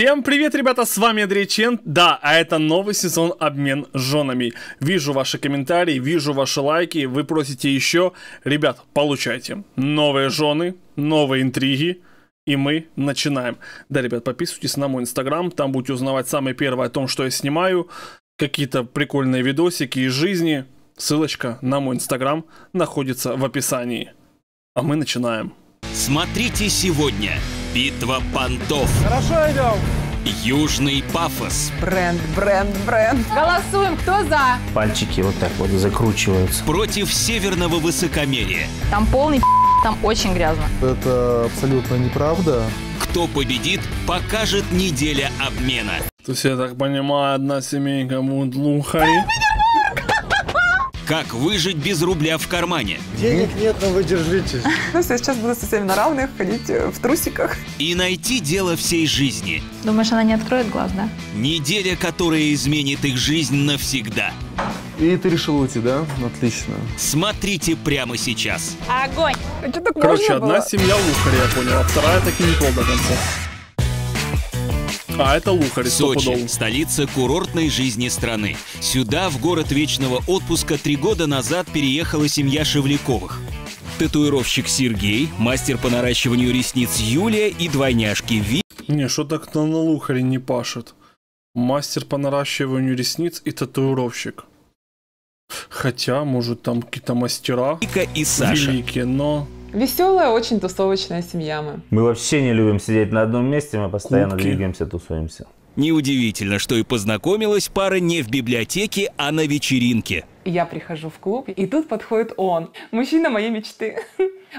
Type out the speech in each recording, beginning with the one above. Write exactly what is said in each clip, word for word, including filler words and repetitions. Всем привет, ребята, с вами Андрей ЧенДа, да, а это новый сезон «Обмен женами». Вижу ваши комментарии, вижу ваши лайки, вы просите еще. Ребят, получайте. Новые жены, новые интриги, и мы начинаем. Да, ребят, подписывайтесь на мой инстаграм, там будете узнавать самое первое о том, что я снимаю, какие-то прикольные видосики из жизни. Ссылочка на мой инстаграм находится в описании. А мы начинаем. Смотрите сегодня «Битва понтов». Хорошо идем. Южный пафос. Бренд, бренд, бренд. Голосуем, кто за? Пальчики вот так вот закручиваются. Против северного высокомерия. Там полный, там очень грязно. Это абсолютно неправда. Кто победит, покажет неделя обмена. То есть, я так понимаю, одна семейка мудлухари. Как выжить без рубля в кармане? Денег нет, но вы держитесь. Ну, сейчас буду со всеми на равных ходить в трусиках. И найти дело всей жизни. Думаешь, она не откроет глаз, да? Неделя, которая изменит их жизнь навсегда. И ты решил уйти, да? Отлично. Смотрите прямо сейчас. Огонь! Короче, одна семья лухарь, я понял, а вторая таки не пол до конца. А это лухарь. Сочи – столица курортной жизни страны. Сюда, в город вечного отпуска, три года назад переехала семья Шевляковых. Татуировщик Сергей, мастер по наращиванию ресниц Юлия и двойняшки Ви... Не, что так-то на лухаре не пашет. Мастер по наращиванию ресниц и татуировщик. Хотя, может, там какие-то мастера Вика и Саша. Великие, но... Веселая, очень тусовочная семья мы. Мы вообще не любим сидеть на одном месте, мы постоянно Кубки. Двигаемся, тусуемся. Неудивительно, что и познакомилась пара не в библиотеке, а на вечеринке. Я прихожу в клуб, и тут подходит он. Мужчина моей мечты.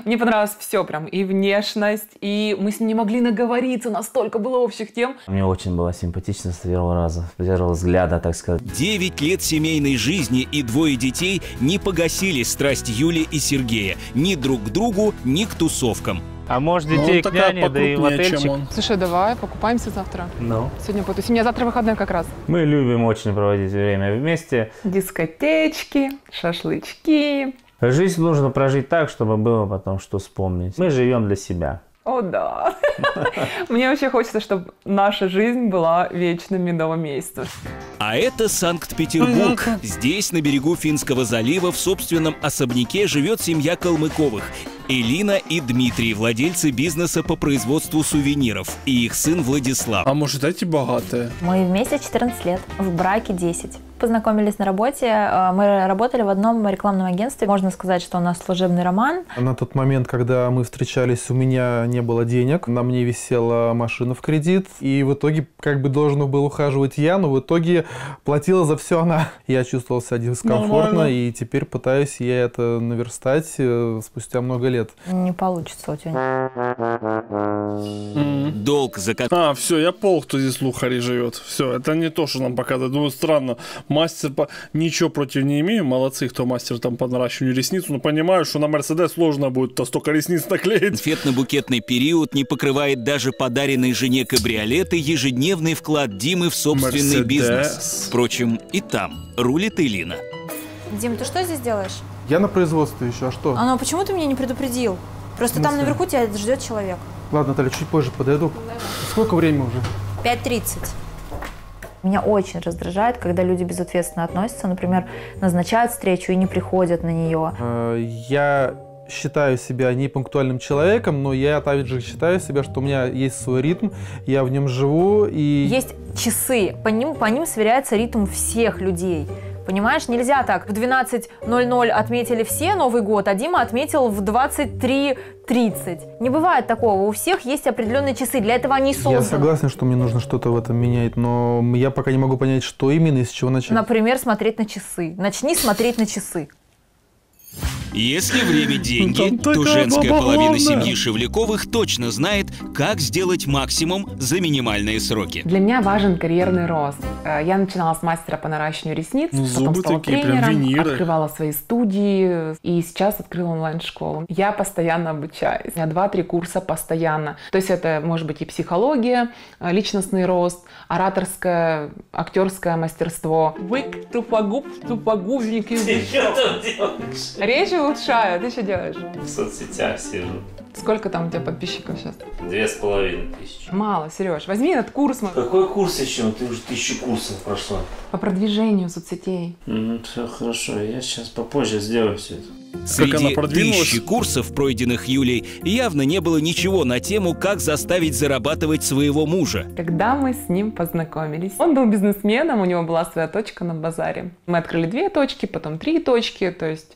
Мне понравилось все прям, и внешность, и мы с ним не могли наговориться, настолько было общих тем. Мне очень было симпатично с первого раза, с первого взгляда, так сказать. Девять лет семейной жизни и двое детей не погасили страсть Юли и Сергея. Ни друг к другу, ни к тусовкам. А может, детей к няне, да и в отельчик. Слушай, давай, покупаемся завтра. Ну. Сегодня потусим. У меня завтра выходной как раз. Мы любим очень проводить время вместе. Дискотечки, шашлычки. Жизнь нужно прожить так, чтобы было потом что вспомнить. Мы живем для себя. О, да. Мне вообще хочется, чтобы наша жизнь была вечным медовым месяцем. А это Санкт-Петербург. Здесь, на берегу Финского залива, в собственном особняке живет семья Калмыковых. Элина и Дмитрий, владельцы бизнеса по производству сувениров, и их сын Владислав. А может, эти богатые? Мы вместе четырнадцать лет, в браке десять. Познакомились на работе, мы работали в одном рекламном агентстве. Можно сказать, что у нас служебный роман. На тот момент, когда мы встречались, у меня не было денег, на мне висела машина в кредит, и в итоге как бы должен был ухаживать я, но в итоге платила за все она. Я чувствовал себя дискомфортно, и теперь пытаюсь я это наверстать спустя много лет. Не получится у тебя. Долг за... А, все, я пол, кто здесь лухари живет. Все, это не то, что нам показывают. Думаю, странно. Мастер по... Ничего против не имею. Молодцы, кто мастер там по наращиванию ресниц. Но понимаю, что на Мерседес сложно будет то столько ресниц наклеить. Конфетно-букетный период не покрывает даже подаренной жене кабриолет и ежедневный вклад Димы в собственный Mercedes. Бизнес. Впрочем, и там рулит Элина. Дим, ты что здесь делаешь? Я на производстве еще, а что? А ну, почему ты меня не предупредил? Просто там наверху тебя ждет человек. Ладно, Наталья, чуть позже подойду. Сколько времени уже? пять тридцать. Меня очень раздражает, когда люди безответственно относятся, например, назначают встречу и не приходят на нее. Я считаю себя непунктуальным человеком, но я также считаю себя, что у меня есть свой ритм, я в нем живу и... Есть часы, по ним, по ним сверяется ритм всех людей. Понимаешь, нельзя так. В двенадцать ноль-ноль отметили все Новый год, а Дима отметил в двадцать три тридцать. Не бывает такого. У всех есть определенные часы. Для этого они созданы. Я согласен, что мне нужно что-то в этом менять, но я пока не могу понять, что именно и с чего начать. Например, смотреть на часы. Начни смотреть на часы. Если время – деньги, то женская половина семьи Шевляковых точно знает, как сделать максимум за минимальные сроки. Для меня важен карьерный рост. Я начинала с мастера по наращиванию ресниц, ну, потом стала такие, тренером, открывала свои студии и сейчас открыла онлайн-школу. Я постоянно обучаюсь. У меня два-три курса постоянно. То есть это может быть и психология, личностный рост, ораторское, актерское мастерство. Вы к тупогуб, тупогубники. Ты что там делаешь? Речь лучшая, ты что делаешь? В соцсетях сижу. Сколько там у тебя подписчиков сейчас? Две с половиной тысячи. Мало, Сереж, возьми этот курс. Какой курс еще? Ты уже тысячу курсов прошла. По продвижению соцсетей. Ну, все хорошо, я сейчас попозже сделаю все это. Среди тысячи курсов, пройденных Юлей, явно не было ничего на тему, как заставить зарабатывать своего мужа. Когда мы с ним познакомились, он был бизнесменом, у него была своя точка на базаре. Мы открыли две точки, потом три точки, то есть...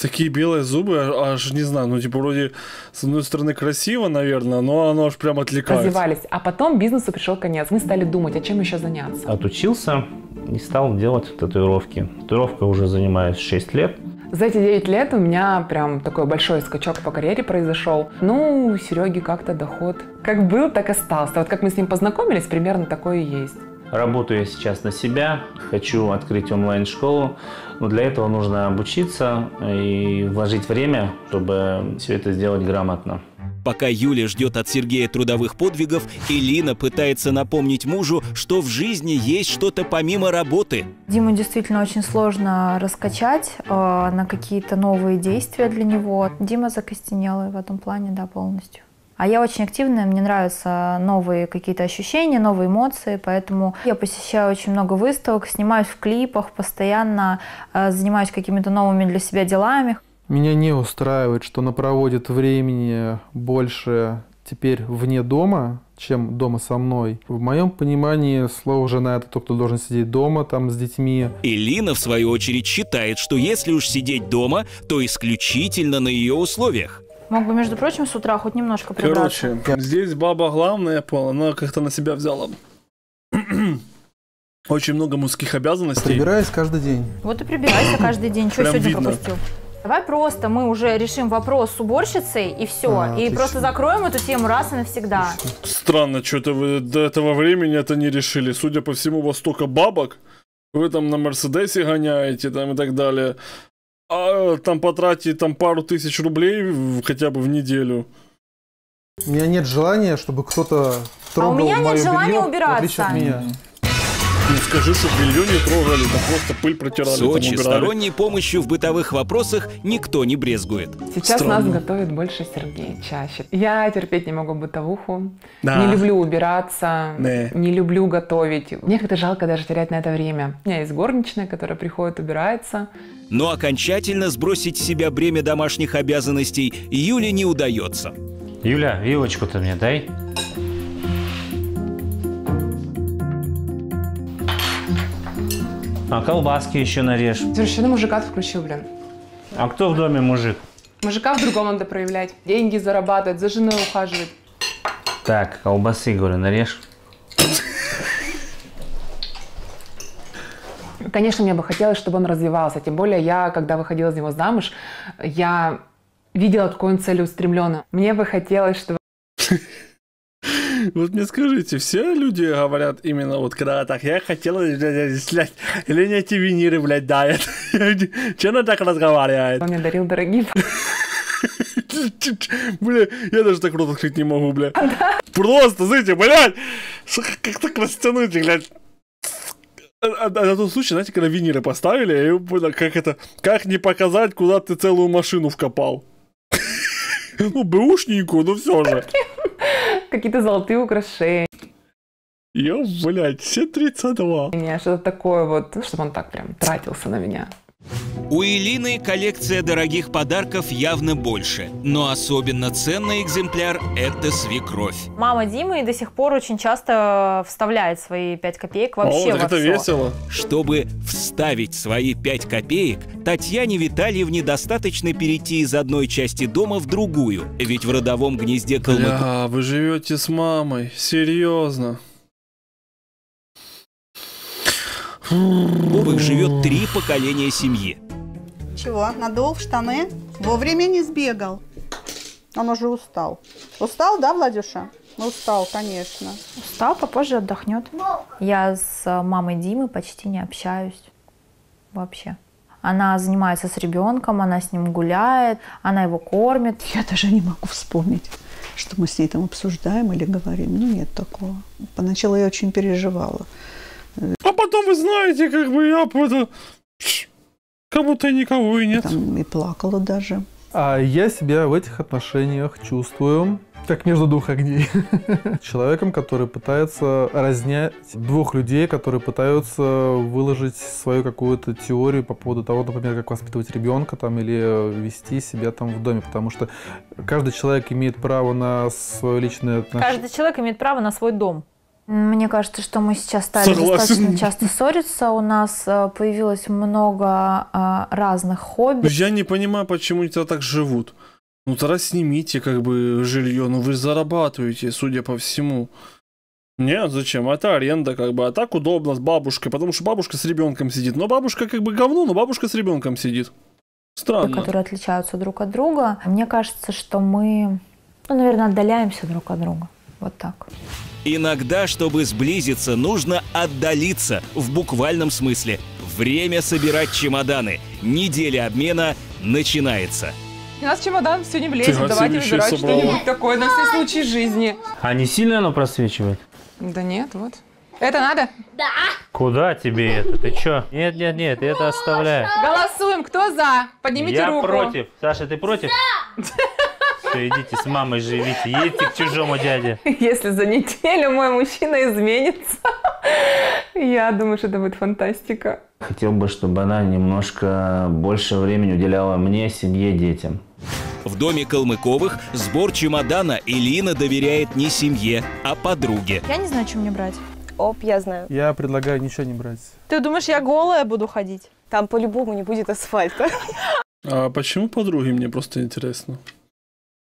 Такие белые зубы, аж не знаю, ну типа вроде с одной стороны красиво, наверное, но оно аж прям отвлекается. Развивались, а потом бизнесу пришел конец. Мы стали думать, а чем еще заняться. Отучился и стал делать татуировки. Татуировка уже занимает шесть лет. За эти девять лет у меня прям такой большой скачок по карьере произошел. Ну, у Сереги как-то доход как был, так и остался. Вот как мы с ним познакомились, примерно такое и есть. Работаю я сейчас на себя, хочу открыть онлайн-школу, но для этого нужно обучиться и вложить время, чтобы все это сделать грамотно. Пока Юля ждет от Сергея трудовых подвигов, Элина пытается напомнить мужу, что в жизни есть что-то помимо работы. Диму действительно очень сложно раскачать э, на какие-то новые действия для него. Дима закостенелый в этом плане, да, полностью. А я очень активная, мне нравятся новые какие-то ощущения, новые эмоции, поэтому я посещаю очень много выставок, снимаюсь в клипах, постоянно э, занимаюсь какими-то новыми для себя делами. Меня не устраивает, что она проводит времени больше теперь вне дома, чем дома со мной. В моем понимании слово «жена» — это тот, кто должен сидеть дома там с детьми. Элина, в свою очередь, считает, что если уж сидеть дома, то исключительно на ее условиях. Мог бы, между прочим, с утра хоть немножко прибраться. Короче, здесь баба главная, я понял, она как-то на себя взяла. Очень много мужских обязанностей. Прибираюсь каждый день. Вот и прибирайся каждый день. Что сегодня видно. Пропустил? Давай просто мы уже решим вопрос с уборщицей, и все. А, и отлично. Просто закроем эту тему раз и навсегда. Странно, что-то вы до этого времени это не решили. Судя по всему, у вас столько бабок. Вы там на Мерседесе гоняете там и так далее. А там потратить там пару тысяч рублей в, хотя бы в неделю. У меня нет желания, чтобы кто-то трогал мое белье. А у меня нет желания убираться. Не скажи, что белье не трогали, там просто пыль протирали. В Сочи сторонней помощью в бытовых вопросах никто не брезгует. Сейчас Странно. Нас готовит больше Сергей, чаще. Я терпеть не могу бытовуху, да. Не люблю убираться, не. не люблю готовить. Мне как-то жалко даже терять на это время. У меня есть горничная, которая приходит, убирается. Но окончательно сбросить с себя бремя домашних обязанностей Юле не удается. Юля, вилочку-то мне дай. А колбаски еще нарежь. Совершенно мужика включил, блин. А кто в доме мужик? Мужика в другом надо проявлять. Деньги зарабатывать, за женой ухаживать. Так, колбасы, говорю, нарежь. Конечно, мне бы хотелось, чтобы он развивался. Тем более я, когда выходила из него замуж, я видела, какой он целеустремленно. Мне бы хотелось, чтобы... Вот мне скажите, все люди говорят именно вот когда так, я хотела, или не эти виниры, блядь, дает. Че она так разговаривает? Он мне дарил дорогие... Бля, я даже так рот открыть не могу, бля. Просто, знаете, блядь, как так растянуть, блядь. А на тот случай, знаете, когда виниры поставили, как это, как не показать, куда ты целую машину вкопал. Ну, бэушненькую, но все же. Какие-то золотые украшения. Ё, блядь, все тридцать два. Что-то такое вот, чтобы он так прям тратился на меня. У Элины коллекция дорогих подарков явно больше, но особенно ценный экземпляр – это свекровь. Мама Димы до сих пор очень часто вставляет свои пять копеек вообще. О, так во это все. Весело. Чтобы вставить свои пять копеек, Татьяне Витальевне достаточно перейти из одной части дома в другую, ведь в родовом гнезде Калмыков... Да, вы живете с мамой, серьезно. У них живет три поколения семьи. Чего? Надул в штаны? Вовремя не сбегал. Он уже устал. Устал, да, Владюша? Устал, конечно. Устал, попозже отдохнет. Я с мамой Димы почти не общаюсь. Вообще. Она занимается с ребенком, она с ним гуляет, она его кормит. Я даже не могу вспомнить, что мы с ней там обсуждаем или говорим. Ну, нет такого. Поначалу я очень переживала. А потом, вы знаете, как бы я... как будто никого и нет. Там и плакала даже. А я себя в этих отношениях чувствую как между двух огней. Человеком, который пытается разнять двух людей, которые пытаются выложить свою какую-то теорию по поводу того, например, как воспитывать ребенка там, или вести себя там в доме. Потому что каждый человек имеет право на свое личное отношение. Каждый человек имеет право на свой дом. Мне кажется, что мы сейчас стали достаточно часто ссориться. У нас появилось много разных хобби. Я не понимаю, почему они так живут. Ну тогда снимите как бы жилье, ну вы зарабатываете, судя по всему. Нет, зачем? Это аренда как бы, а так удобно с бабушкой, потому что бабушка с ребенком сидит. Но бабушка как бы говно, но бабушка с ребенком сидит. Странно. Которые отличаются друг от друга. Мне кажется, что мы, ну, наверное, отдаляемся друг от друга. Вот так. Иногда, чтобы сблизиться, нужно отдалиться в буквальном смысле. Время собирать чемоданы. Неделя обмена начинается. У нас чемодан все не влезет, Тихо, давайте выбирать что-нибудь такое на все случаи жизни. А не сильно оно просвечивает? Да нет, вот. Это надо? Да. Куда тебе это? Ты че? Нет, нет, нет, это оставляю. Голосуем, кто за? Поднимите Я руку. Я против. Саша, ты против? Да. Все, идите с мамой живите, едьте к чужому дяде. Если за неделю мой мужчина изменится, я думаю, что это будет фантастика. Хотел бы, чтобы она немножко больше времени уделяла мне, семье, детям. В доме Калмыковых сбор чемодана Элина доверяет не семье, а подруге. Я не знаю, что мне брать. Оп, я знаю. Я предлагаю ничего не брать. Ты думаешь, я голая буду ходить? Там по-любому не будет асфальта. А почему подруги, мне просто интересно?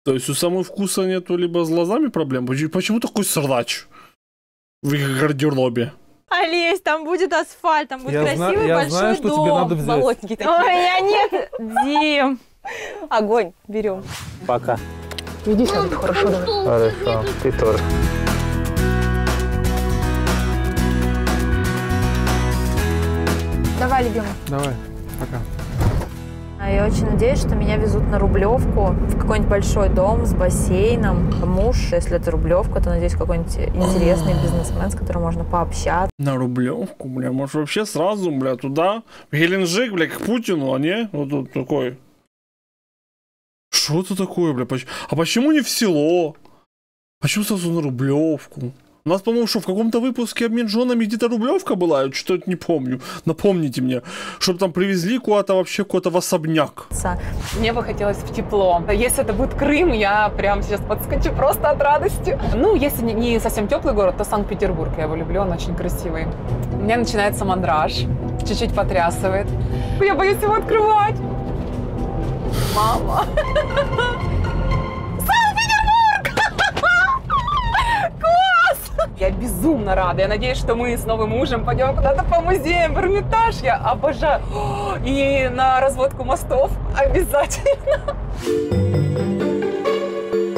То есть у самой вкуса нету, либо с глазами проблем? Почему такой срач в их гардеробе? Олесь, там будет асфальт, там будет я красивый зна большой я знаю, дом. Что тебе надо взять. Болотники такие. Ой, я нет. Дим. Огонь, берем. Пока. Иди сюда, хорошо? Хорошо, ты тоже. Давай, любимый. Давай, пока. Я очень надеюсь, что меня везут на Рублевку, в какой-нибудь большой дом с бассейном. Муж, если это Рублевка, то, надеюсь, какой-нибудь интересный бизнесмен, с которым можно пообщаться. На Рублевку, бля, может вообще сразу, бля, туда, в Геленджик, бля, к Путину, а не вот тут такой. Что это такое, бля, а почему не в село? Почему сразу на Рублевку? У нас, по-моему, что в каком-то выпуске «Обмен женами» где-то Рублевка была, я что-то не помню. Напомните мне, чтобы там привезли куда-то вообще куда-то в особняк. Мне бы хотелось в тепло. Если это будет Крым, я прям сейчас подскочу просто от радости. Ну, если не совсем теплый город, то Санкт-Петербург. Я его люблю, он очень красивый. У меня начинается мандраж, чуть-чуть потрясывает. Я боюсь его открывать. Мама. Я безумно рада. Я надеюсь, что мы с новым мужем пойдем куда-то по музеям, в Эрмитаж. Я обожаю. И на разводку мостов обязательно.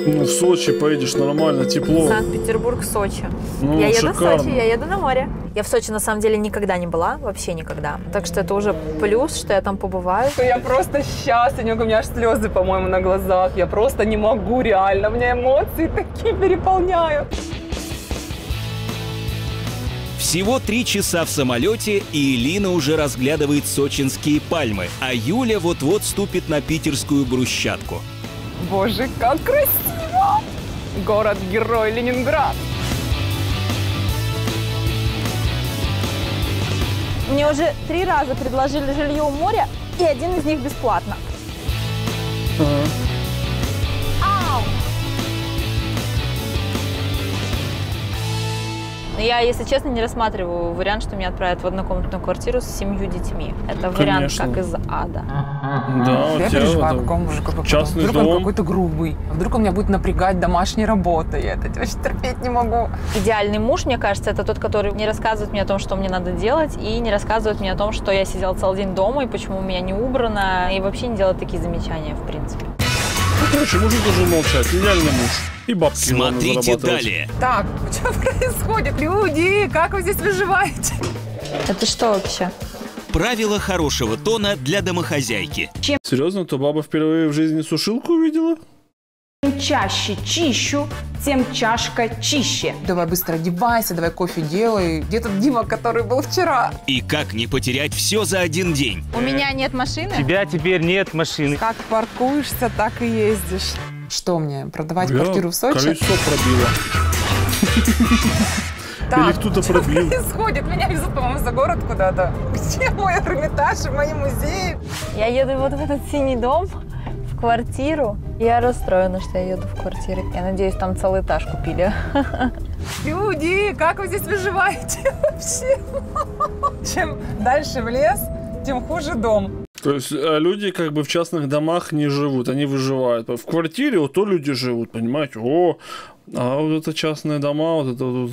Ну, в Сочи поедешь, нормально, тепло. Санкт-Петербург, Сочи. Ну, я еду шикарно. В Сочи, я еду на море. Я в Сочи, на самом деле, никогда не была, вообще никогда. Так что это уже плюс, что я там побываю. Я просто счастлива, у меня аж слезы, по-моему, на глазах. Я просто не могу, реально. У меня эмоции такие переполняют. Всего три часа в самолете, и Элина уже разглядывает сочинские пальмы, а Юля вот-вот ступит на питерскую брусчатку. Боже, как красиво! Город-герой Ленинград! Мне уже три раза предложили жилье у моря, и один из них бесплатно. Uh-huh. Я, если честно, не рассматриваю вариант, что меня отправят в однокомнатную квартиру с семью детьми. Это вариант Конечно. Как из ада. Да, я переживаю, какого мужика попаду. Вдруг он какой-то грубый. Вдруг он меня будет напрягать домашней работой. Я это очень терпеть не могу. Идеальный муж, мне кажется, это тот, который не рассказывает мне о том, что мне надо делать, и не рассказывает мне о том, что я сидела целый день дома, и почему у меня не убрано, и вообще не делает такие замечания, в принципе. Короче, мужик должен молчать. Идеальный муж. И бабки. Смотрите далее. Так, что происходит? Люди, как вы здесь выживаете? Это что вообще? Правила хорошего тона для домохозяйки. Чем... Серьезно, то баба впервые в жизни сушилку увидела? чем чаще чищу, тем чашка чище. Давай быстро одевайся, давай кофе делай. Где тот Дима, который был вчера? И как не потерять все за один день? У меня нет машины. Тебя теперь нет машины. Как паркуешься, так и ездишь. Что мне, продавать Я квартиру в Сочи? Колесо пробило. Так, или кто-то пробил. Происходит? Меня везут, по-моему, за город куда-то. Где мой Эрмитаж и мои музеи? Я еду вот в этот синий дом, в квартиру. Я расстроена, что я еду в квартиру. Я надеюсь, там целый этаж купили. Люди, как вы здесь выживаете вообще? Чем дальше в лес, тем хуже дом. То есть люди как бы в частных домах не живут, они выживают. В квартире вот то люди живут, понимаете? О, а вот это частные дома, вот это вот,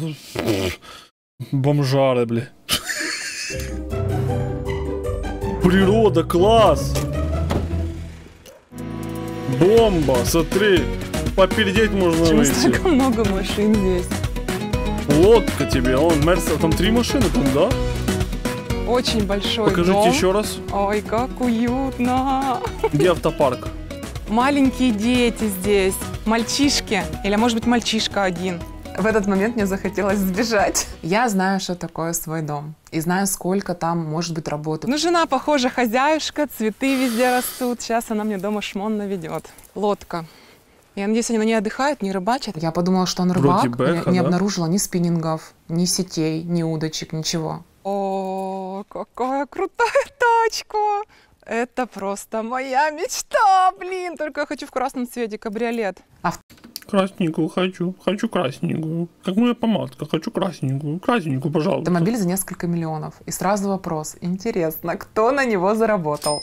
бомжары, бля. Природа, класс. Бомба, смотри, попередеть можно. Почему столько много машин здесь? Лодка тебе, он Мерседес, там три машины, там, да? Очень большой Покажите дом. еще раз. Ой, как уютно. Где автопарк? Маленькие дети здесь. Мальчишки. Или, может быть, мальчишка один. В этот момент мне захотелось сбежать. Я знаю, что такое свой дом. И знаю, сколько там может быть работы. Ну, жена, похоже, хозяюшка. Цветы везде растут. Сейчас она мне дома шмон наведет. Лодка. Я надеюсь, они на ней отдыхают, не рыбачат. Я подумала, что он рыбак. Бэха, не, не да? обнаружила ни спиннингов, ни сетей, ни удочек, ничего. О, какая крутая тачка! Это просто моя мечта, блин! Только я хочу в красном цвете кабриолет. А... Красненькую хочу, хочу красненькую. Как моя помадка, хочу красненькую, красненькую, пожалуйста. Автомобиль за несколько миллионов. И сразу вопрос, интересно, кто на него заработал?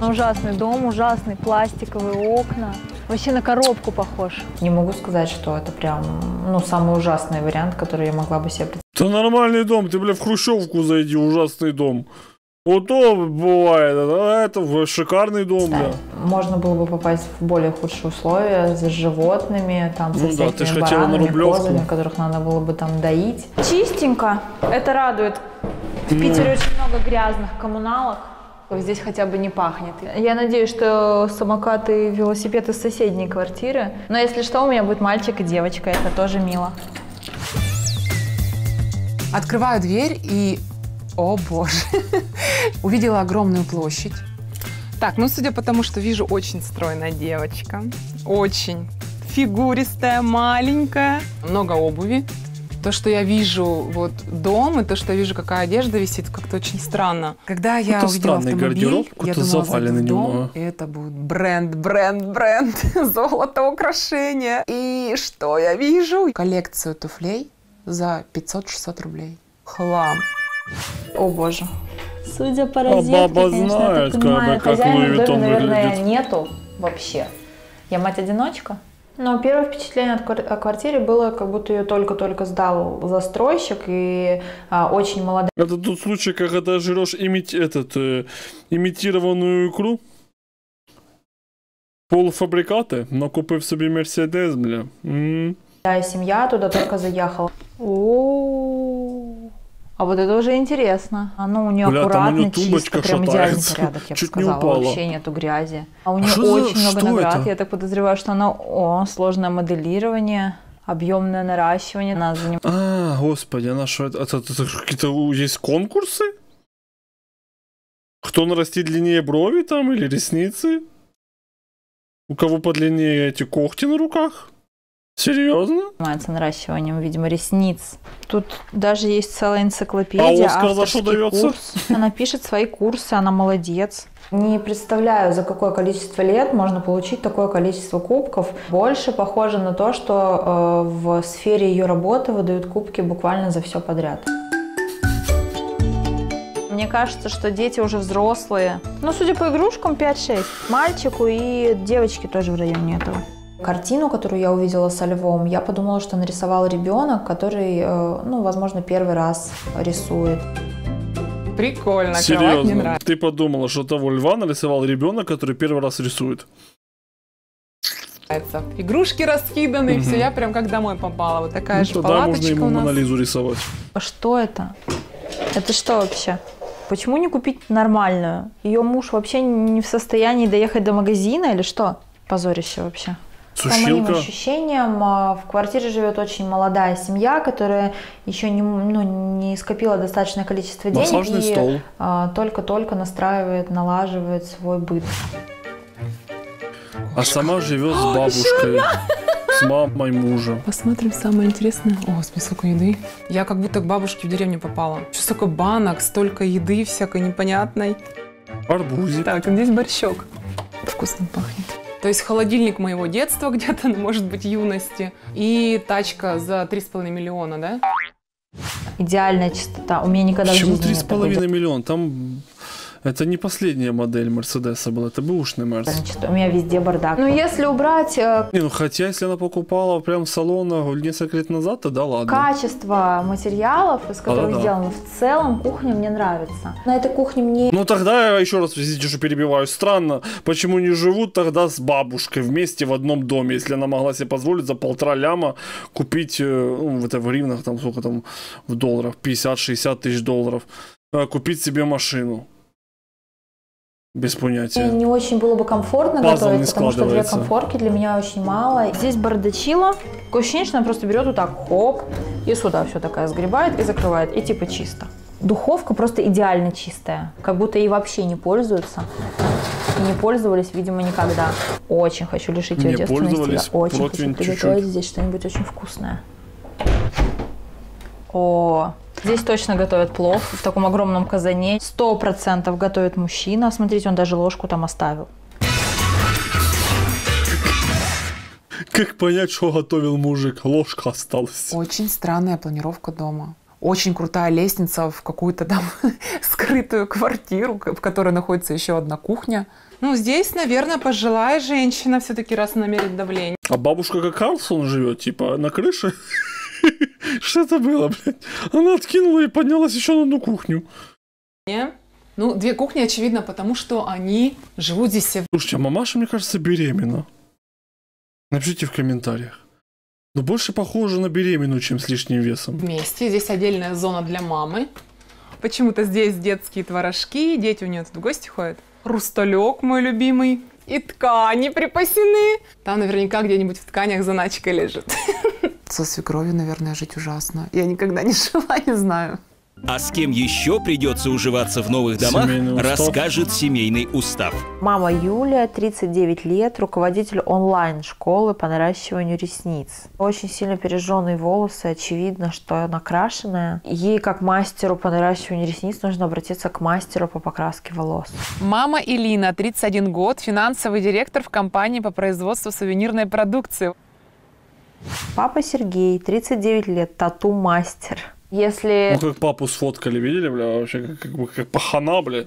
Ужасный дом, ужасные пластиковые окна. Вообще на коробку похож. Не могу сказать, что это прям, ну, самый ужасный вариант, который я могла бы себе представить. Это нормальный дом, ты, бля, в хрущевку зайди, ужасный дом. Вот то бывает, а это шикарный дом, да. Можно было бы попасть в более худшие условия, с животными, там, со ну, всякими да, ты ж хотела баранами, на Рублевку, козами, которых надо было бы там доить. Чистенько, это радует. В mm. Питере очень много грязных коммуналок. Здесь хотя бы не пахнет. Я надеюсь, что самокаты и велосипед из соседней квартиры. Но если что, у меня будет мальчик и девочка. Это тоже мило. Открываю дверь и... О, боже. Увидела огромную площадь. Так, ну, судя по тому, что вижу, очень стройная девочка. Очень фигуристая, маленькая. Много обуви. То, что я вижу вот дом, и то, что я вижу, какая одежда висит, как-то очень странно. Когда я увидела автомобиль, я думала, завален этот дом, и это будет бренд, бренд, бренд, золото, украшения. И что я вижу? Коллекцию туфлей за пятьсот-шестьсот рублей. Хлам. О, боже. Судя по розетке, а баба конечно, знает, я так понимаю, как хозяина в доме, там наверное, выглядит. Нету вообще. Я мать-одиночка. Но первое впечатление о квартире было, как будто ее только-только сдал застройщик и а, очень молодая. Это тот случай, когда жрешь имит, этот, э, имитированную икру, полуфабрикаты, но купив себе Мерседес, бля. М-м. Да, и семья туда только заехала. О-о-о. А вот это уже интересно. Оно у нее бля, аккуратно, у нее чисто, прям идеальный порядок, я бы сказала. Вообще нету грязи. А у нее а очень за... много что наград. Это? Я так подозреваю, что она... О, сложное моделирование, объемное наращивание. Она заним... А, господи, она что? Это, это, это, это какие-то есть конкурсы? Кто нарастит длиннее брови там или ресницы? У кого подлиннее эти когти на руках? Серьезно? Занимается наращиванием, видимо, ресниц. Тут даже есть целая энциклопедия, а авторский курс. Она пишет свои курсы, она молодец. Не представляю, за какое количество лет можно получить такое количество кубков. Больше похоже на то, что э, в сфере ее работы выдают кубки буквально за все подряд. Мне кажется, что дети уже взрослые. Ну, судя по игрушкам, пять-шесть. Мальчику и девочке тоже в районе этого. Картину, которую я увидела со львом, я подумала, что нарисовал ребенок, который, ну, возможно, первый раз рисует. Прикольно, кровать мне нравится. Ты подумала, что того льва нарисовал ребенок, который первый раз рисует. Игрушки раскиданы, угу. Все, я прям как домой попала. Вот такая ну, же палаточка у нас. Тогда можно ему Монолизу рисовать. Что это? Это что вообще? Почему не купить нормальную? Ее муж вообще не в состоянии доехать до магазина или что? Позорище вообще. Сушилка. По моим ощущениям, в квартире живет очень молодая семья, которая еще не, ну, не скопила достаточное количество денег. Массажный стол. А, только-только настраивает, налаживает свой быт. А сама живет с бабушкой, с мамой мужа. Посмотрим самое интересное. О, господи, сколько еды. Я как будто к бабушке в деревню попала. Столько банок, столько еды всякой непонятной. Арбузик. Так, здесь борщок. Вкусно пахнет. То есть холодильник моего детства где-то, может быть, юности. И тачка за три с половиной миллиона, да? Идеальная чистота. У меня никогда в жизни не было. Почему три с половиной миллиона? Там... Это не последняя модель Мерседеса была, это бэушный Мерс. У меня везде бардак. Ну, если убрать... Не, ну, хотя, если она покупала прям в салонах несколько лет назад, то да ладно. Качество материалов, из которых а, да, сделано, да. В целом кухня мне нравится. На этой кухне мне... Ну, тогда я еще раз, извините, что перебиваю, странно, почему не живут тогда с бабушкой вместе в одном доме, если она могла себе позволить за полтора ляма купить, ну, это в гривнах, там, сколько там, в долларах, пятьдесят-шестьдесят тысяч долларов, купить себе машину. Без понятия. Мне не очень было бы комфортно Пазл готовить, потому что две комфорки для меня очень мало. Здесь бардачило. Такое ощущение, что она просто берет вот так, хоп, и сюда все такая сгребает и закрывает. И типа чисто. Духовка просто идеально чистая. Как будто ей вообще не пользуются. И не пользовались, видимо, никогда. Очень хочу лишить ее девственности. Очень хочу приготовить здесь что-нибудь очень вкусное. О, здесь точно готовят плов в таком огромном казане. Сто процентов готовит мужчина. Смотрите, он даже ложку там оставил. Как понять, что готовил мужик? Ложка осталась. Очень странная планировка дома. Очень крутая лестница в какую-то там скрытую квартиру, в которой находится еще одна кухня. Ну, здесь, наверное, пожилая женщина все-таки, раз она мерит давление. А бабушка как Карлсон живет, типа, на крыше? Что это было, блядь? Она откинула и поднялась еще на одну кухню. Не. Ну, две кухни, очевидно, потому что они живут здесь все. Слушайте, а мамаша, мне кажется, беременна. Напишите в комментариях. Но больше похоже на беременную, чем с лишним весом. Вместе. Здесь отдельная зона для мамы. Почему-то здесь детские творожки. Дети у нее тут в гости ходят. Хрусталек мой любимый. И ткани припасены. Там наверняка где-нибудь в тканях заначка лежит. Со свекровью, наверное, жить ужасно. Я никогда не жила, не знаю. А с кем еще придется уживаться в новых домах, расскажет семейный устав. Мама Юлия, тридцать девять лет, руководитель онлайн-школы по наращиванию ресниц. Очень сильно пережженные волосы, очевидно, что она крашеная. Ей, как мастеру по наращиванию ресниц, нужно обратиться к мастеру по покраске волос. Мама Элина, тридцать один год, финансовый директор в компании по производству сувенирной продукции. Папа Сергей, тридцать девять лет, тату-мастер. Если... Ну как папу сфоткали, видели, бля, вообще как, как, как пахана, бля.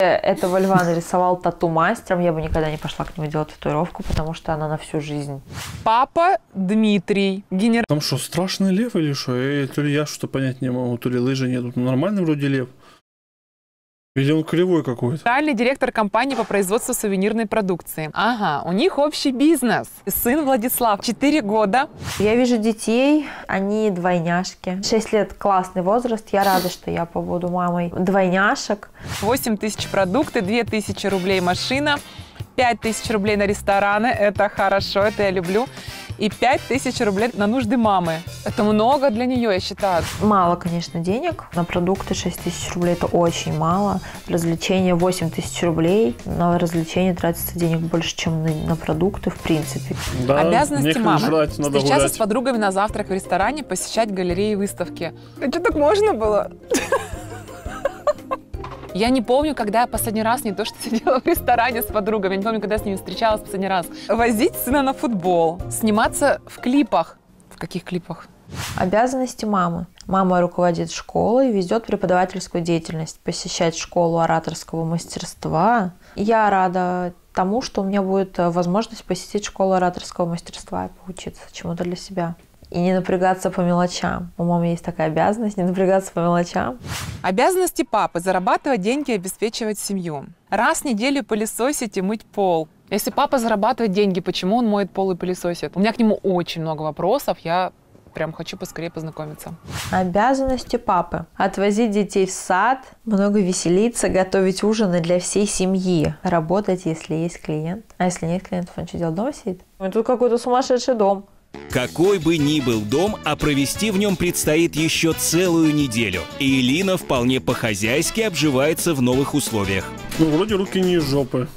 Этого льва нарисовал тату-мастером, я бы никогда не пошла к нему делать татуировку, потому что она на всю жизнь. Папа Дмитрий, генерал... Там что, страшный лев или что? Я, то ли я что понять не могу, то ли лыжи нету. Нормальный вроде лев. Или он кривой какой-то? Генеральный директор компании по производству сувенирной продукции. Ага, у них общий бизнес. Сын Владислав, четыре года. Я вижу детей, они двойняшки. шесть лет классный возраст, я рада, что я побуду мамой двойняшек. восемь тысяч продукты, две тысячи рублей машина, пять тысяч рублей на рестораны. Это хорошо, это я люблю. И пять тысяч рублей на нужды мамы. Это много для нее, я считаю. Мало, конечно, денег. На продукты шесть тысяч рублей это очень мало. Развлечения восемь тысяч рублей. На развлечения тратится денег больше, чем на, на продукты, в принципе. Да, обязанности мамы. Жрать, встречаться гулять с подругами на завтрак в ресторане, посещать галереи и выставки. А что, так можно было? Я не помню, когда я последний раз не то что сидела в ресторане с подругами, я не помню, когда я с ними встречалась в последний раз. Возить сына на футбол, сниматься в клипах. В каких клипах? Обязанности мамы. Мама руководит школой, везет преподавательскую деятельность, посещает школу ораторского мастерства. Я рада тому, что у меня будет возможность посетить школу ораторского мастерства и поучиться чему-то для себя. И не напрягаться по мелочам. У мамы есть такая обязанность, не напрягаться по мелочам. Обязанности папы – зарабатывать деньги и обеспечивать семью. Раз в неделю пылесосить и мыть пол. Если папа зарабатывает деньги, почему он моет пол и пылесосит? У меня к нему очень много вопросов, я Прям хочу поскорее познакомиться. Обязанности папы. Отвозить детей в сад, много веселиться, готовить ужины для всей семьи. Работать, если есть клиент. А если нет клиентов, он что делает? Дома сидит? Тут какой-то сумасшедший дом. Какой бы ни был дом, а провести в нем предстоит еще целую неделю. И Элина вполне по-хозяйски обживается в новых условиях. Ну, вроде руки не из жопы.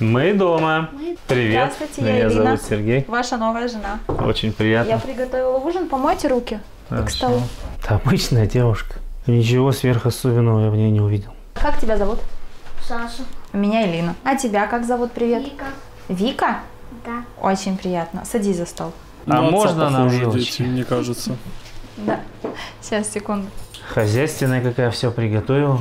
Мы дома. Мы... Привет. Здравствуйте, я Меня Элина. зовут Сергей. Ваша новая жена. Очень приятно. Я приготовила ужин. Помойте руки. Так, к столу. Это обычная девушка. Ничего сверхособенного я в ней не увидел. Как тебя зовут? Саша. Меня Элина. А тебя как зовут? Привет. Вика. Вика? Да. Очень приятно. Садись за стол. А ну, можно на вилочке? Мне кажется. Да. Сейчас, секунду. Хозяйственная какая, все приготовила.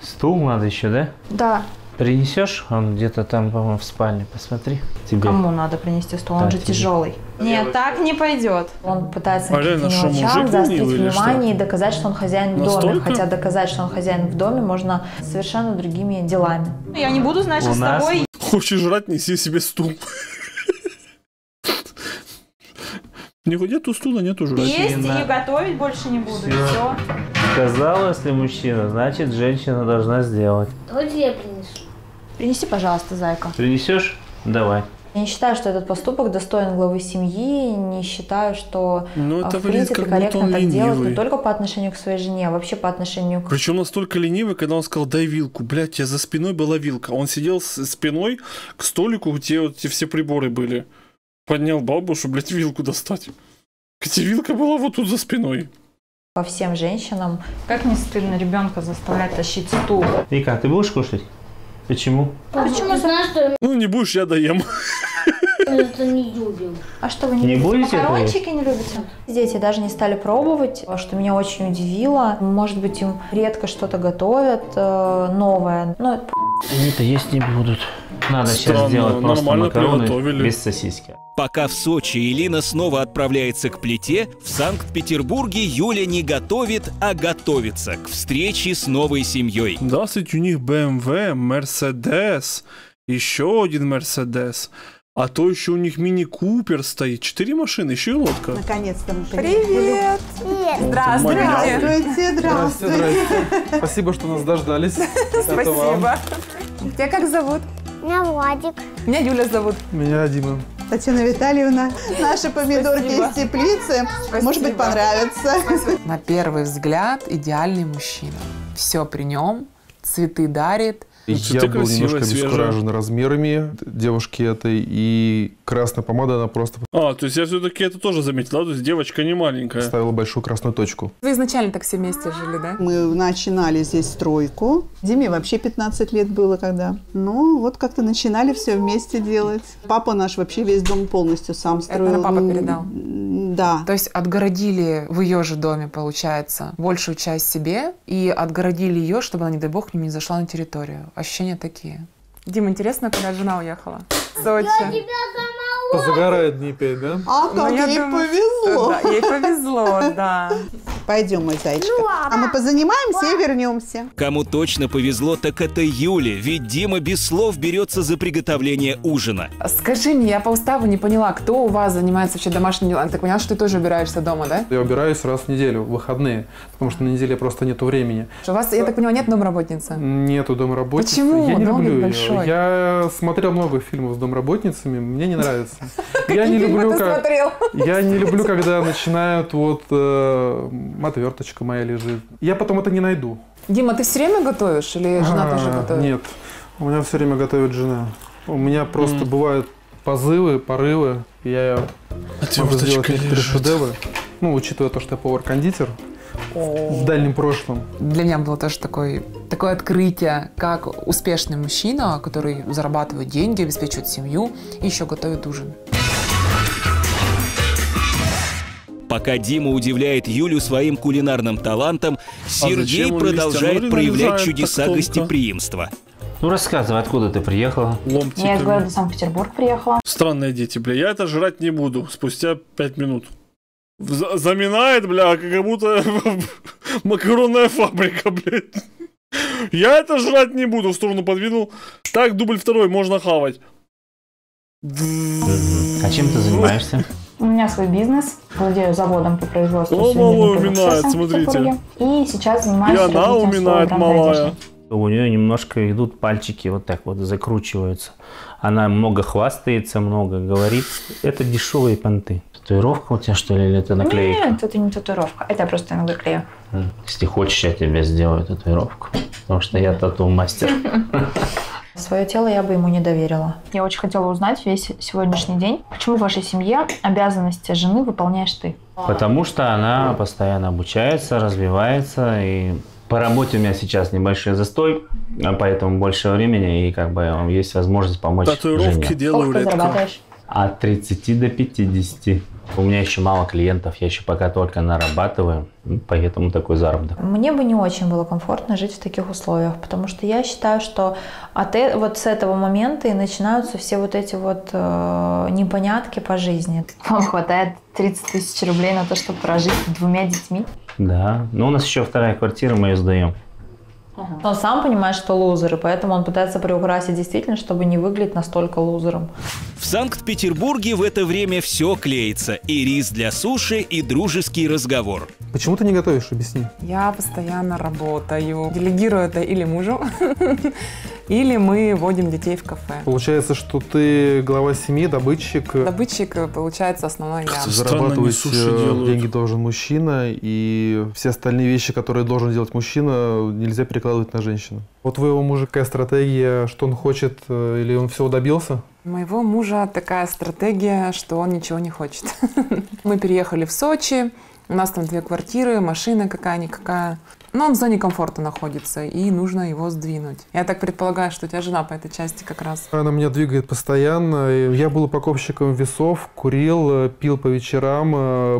Стул надо еще, да? Да. Принесешь? Он где-то там, по-моему, в спальне. Посмотри. Тебе. Кому надо принести стул? Да, он же тебе. тяжелый. Нет, я так не пойдет. Он пытается Блин, что, мелочам, заострить внимание и доказать, что он хозяин в доме. Хотя доказать, что он хозяин в доме, можно совершенно другими делами. Я не буду, значит, У с нас... тобой... Хочешь жрать, неси себе стул. Нету стула, нету жрать. Есть и готовить больше не буду. Все. Сказал, если мужчина, значит, женщина должна сделать. Давайте я принесу. Принеси, пожалуйста, зайка. Принесешь? Давай. Я не считаю, что этот поступок достоин главы семьи, не считаю, что, ну, это, в принципе, корректно так делать, не только по отношению к своей жене, а вообще по отношению к... Причем настолько ленивый, когда он сказал, дай вилку, блядь, я за спиной была вилка. Он сидел с спиной к столику, где вот те все приборы были. Поднял бабу, чтобы, блядь, вилку достать. Где вилка была вот тут за спиной. По всем женщинам, как не стыдно ребенка заставлять тащить стул. Вика, ты будешь кушать? Почему? Почему? Что... Ну, не будешь, я доем. Это не любим. А что, вы не, не любите макарончики? Не любите? Дети даже не стали пробовать, что меня очень удивило. Может быть, им редко что-то готовят э, новое. Но это... Они-то есть не будут. Надо Странно, сейчас сделать просто макароны приготовили. без сосиски. Пока в Сочи Элина снова отправляется к плите, в Санкт-Петербурге Юля не готовит, а готовится к встрече с новой семьей. Здравствуйте, у них бэ эм вэ, Мерседес, еще один Мерседес. А то еще у них мини-купер стоит. Четыре машины, еще и лодка. Наконец-то мы приехали. Привет! Привет. Здравствуйте. Здравствуйте, здравствуйте. Здравствуйте. Спасибо, что нас дождались. Спасибо. Тебя как зовут? Меня Владик. Меня Юля зовут. Меня Дима. Татьяна Витальевна, наши помидорки Спасибо. из теплицы, Спасибо. может быть, понравятся. На первый взгляд идеальный мужчина. Все при нем, цветы дарит. Ну, я был немножко обескуражен размерами девушки этой, и красная помада, она просто... А, то есть я все-таки это тоже заметила, то есть девочка не маленькая. Ставила большую красную точку. Вы изначально так все вместе жили, да? Мы начинали здесь стройку. Диме вообще пятнадцать лет было когда. Ну, вот как-то начинали все вместе делать. Папа наш вообще весь дом полностью сам строил. Это папа передал? Да. То есть отгородили в ее же доме, получается, большую часть себе, и отгородили ее, чтобы она, не дай бог, не зашла на территорию. Ощущения такие. Дим, интересно, когда жена уехала? Сочи. Позагорает дней пять, да? А как ну, ей думаю, повезло. Да, ей повезло, да. Пойдем, мой зайчик. А мы позанимаемся и вернемся. Кому точно повезло, так это Юле. Ведь Дима без слов берется за приготовление ужина. Скажи мне, я по уставу не поняла, кто у вас занимается вообще домашними делами. Ты поняла, что ты тоже убираешься дома, да? Я убираюсь раз в неделю, в выходные. Потому что на неделе просто нету времени. У вас, я так поняла, нет домработницы? Нету домработницы. Почему? Я не люблю ее. Я смотрел много фильмов с домработницами, мне не нравится. Я не, люблю, как... я не люблю, когда начинают вот э, отверточка моя лежит. Я потом это не найду. Дима, ты все время готовишь или жена а, тоже готовит? Нет, у меня все время готовит жена. У меня просто mm. бывают позывы, порывы. Я могу сделать некоторые шедевры. Ну, учитывая то, что я повар-кондитер. В дальнем прошлом. Для меня было тоже такое, такое открытие, как успешный мужчина, который зарабатывает деньги, обеспечивает семью и еще готовит ужин. Пока Дима удивляет Юлю своим кулинарным талантом, Сергей а продолжает проявлять чудеса гостеприимства. Ну, рассказывай, откуда ты приехала? Ломтиками. Я из города Санкт-Петербург приехала. Странные дети, бля, я это жрать не буду спустя пять минут. Заминает, бля, как будто макаронная фабрика, блядь. Я это жрать не буду, в сторону подвинул. Так, дубль второй, можно хавать. А чем ты занимаешься? У меня свой бизнес, владею заводом по производству. О, малой уминает, смотрите. И сейчас занимаюсь. И она уминает, малая. У нее немножко идут пальчики, вот так вот закручиваются. Она много хвастается, много говорит. Это дешевые понты. Татуировка у тебя, что ли, или это наклейка? Нет, это не татуировка, это я просто иногда клею. Если хочешь, я тебе сделаю татуировку, потому что я тату-мастер. Свое тело я бы ему не доверила. Я очень хотела узнать весь сегодняшний день, почему в вашей семье обязанности жены выполняешь ты? Потому что она постоянно обучается, развивается, и по работе у меня сейчас небольшой застой, поэтому больше времени, и как бы есть возможность помочь жене. Татуировки делаю редко. От тридцати до пятидесяти. У меня еще мало клиентов, я еще пока только нарабатываю, поэтому такой заработок. Мне бы не очень было комфортно жить в таких условиях, потому что я считаю, что от, вот с этого момента и начинаются все вот эти вот э, непонятки по жизни. Вам хватает тридцати тысяч рублей на то, чтобы прожить с двумя детьми? Да, но у нас еще вторая квартира, мы ее сдаем. Он сам понимает, что лузеры, поэтому он пытается приукрасить действительно, чтобы не выглядеть настолько лузером. В Санкт-Петербурге в это время все клеится. И рис для суши, и дружеский разговор. Почему ты не готовишь? Объясни. Я постоянно работаю. Делегирую это или мужу, или мы водим детей в кафе. Получается, что ты глава семьи, добытчик. Добытчик, получается, основной я. Зарабатывать деньги должен мужчина, и все остальные вещи, которые должен делать мужчина, нельзя прикрыть. На женщину. Вот твоего мужа какая стратегия, что он хочет, или он всего добился? Моего мужа такая стратегия, что он ничего не хочет. Мы переехали в Сочи, у нас там две квартиры, машина какая-никакая. Но он в зоне комфорта находится, и нужно его сдвинуть. Я так предполагаю, что у тебя жена по этой части как раз. Она меня двигает постоянно. Я был упаковщиком весов, курил, пил по вечерам,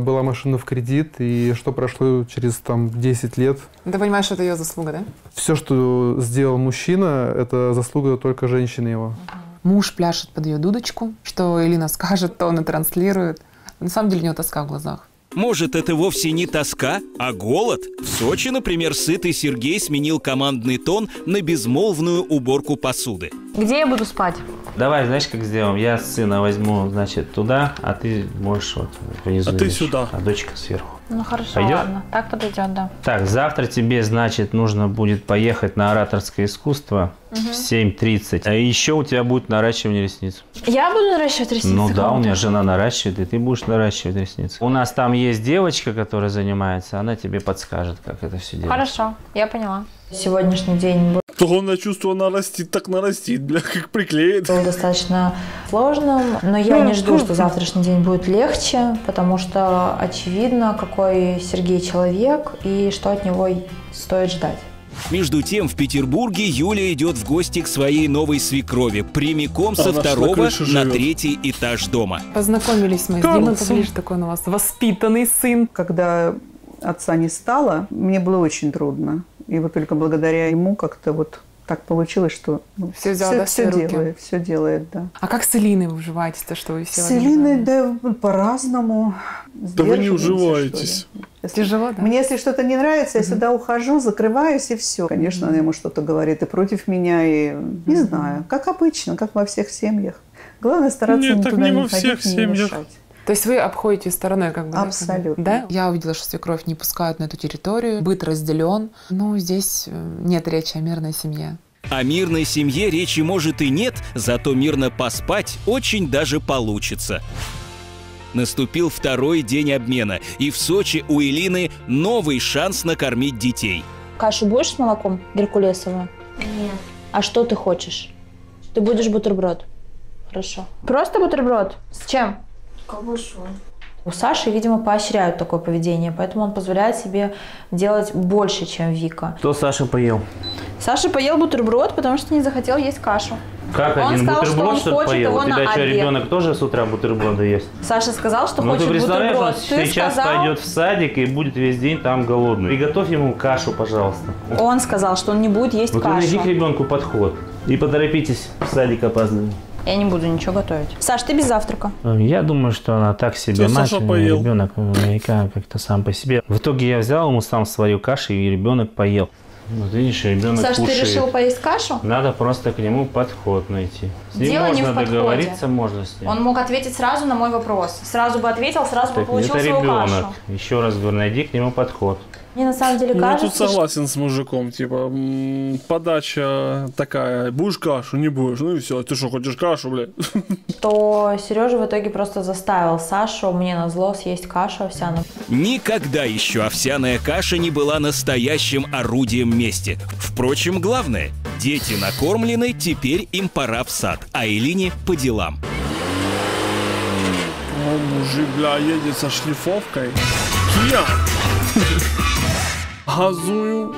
была машина в кредит, и что прошло через там десять лет. Ты понимаешь, что это ее заслуга, да? Все, что сделал мужчина, это заслуга только женщины его. Муж пляшет под ее дудочку, что Элина скажет, то она транслирует. На самом деле у него тоска в глазах. Может, это вовсе не тоска, а голод? В Сочи, например, сытый Сергей сменил командный тон на безмолвную уборку посуды. Где я буду спать? Давай, знаешь, как сделаем? Я сына возьму, значит, туда, а ты можешь вот внизу. А ты сюда. А дочка сверху. Ну хорошо, пойдет? Ладно. Так подойдет, да. Так, завтра тебе, значит, нужно будет поехать на ораторское искусство угу. в семь тридцать. А еще у тебя будет наращивание ресниц. Я буду наращивать ресницы? Ну да, у меня жена наращивает, и ты будешь наращивать ресницы. У нас там есть девочка, которая занимается, она тебе подскажет, как это все делать. Хорошо, я поняла. Сегодняшний день... Главное чувство, она растит, так нарастит, бля, как приклеит. Было достаточно сложным, но я не жду, что завтрашний день будет легче, потому что очевидно, какой Сергей человек и что от него стоит ждать. Между тем, в Петербурге Юля идет в гости к своей новой свекрови, прямиком со второго на третий этаж дома. Познакомились мы с Димой, поближе такой у вас воспитанный сын. Когда отца не стало, мне было очень трудно. И вот только благодаря ему как-то вот так получилось, что ну, все, взял, все, да, все, все делает, все делает, да. А как с Элиной вы уживаетесь-то, что вы все? С Элиной, да, по-разному. Да вы не уживаетесь. Если, тяжело, да? Мне если что-то не нравится, я mm-hmm. сюда ухожу, закрываюсь и все. Конечно, mm-hmm. она ему что-то говорит и против меня, и mm-hmm. не знаю. Как обычно, как во всех семьях. Главное стараться Нет, не так туда не, не во ходить, всех не мешать. То есть вы обходите стороной как бы? Абсолютно. Да? Я увидела, что свекровь не пускают на эту территорию, быт разделен. Ну, здесь нет речи о мирной семье. О мирной семье речи может и нет, зато мирно поспать очень даже получится. Наступил второй день обмена, и в Сочи у Элины новый шанс накормить детей. Кашу будешь с молоком геркулесовую? Нет. А что ты хочешь? Ты будешь бутерброд? Хорошо. Просто бутерброд? С чем? У Саши, видимо, поощряют такое поведение, поэтому он позволяет себе делать больше, чем Вика. Что Саша поел? Саша поел бутерброд, потому что не захотел есть кашу. Как он один сказал, бутерброд, что, он хочет что поел? У тебя что, ребенок тоже с утра бутерброды ест? Саша сказал, что ну, хочет ты бутерброд. Ты сейчас сказал... пойдет в садик и будет весь день там голодный. Приготовь ему кашу, пожалуйста. Он сказал, что он не будет есть вот кашу. Вот найди к ребенку подход и поторопитесь, в садик опаздываем. Я не буду ничего готовить. Саш, ты без завтрака. Я думаю, что она так себе мать, ребенок наверняка как-то сам по себе. В итоге я взял ему сам свою кашу, и ребенок поел. Вот видишь, ребенок Саш, кушает. Саш, ты решил поесть кашу? Надо просто к нему подход найти. С ним дело можно не в договориться, можно с ним. Он мог ответить сразу на мой вопрос. Сразу бы ответил, сразу так бы получил свою ребенок. Кашу. Еще раз говорю, найди к нему подход. Мне на самом деле кажется... Я тут согласен с мужиком, типа, подача такая, будешь кашу, не будешь, ну и все, ты что, хочешь кашу, блядь? То Сережа в итоге просто заставил Сашу, мне назло, съесть кашу овсяную. Никогда еще овсяная каша не была настоящим орудием мести. Впрочем, главное, дети накормлены, теперь им пора в сад, а Элине по делам. О, мужик, бля, едет со шлифовкой. Хия! Газую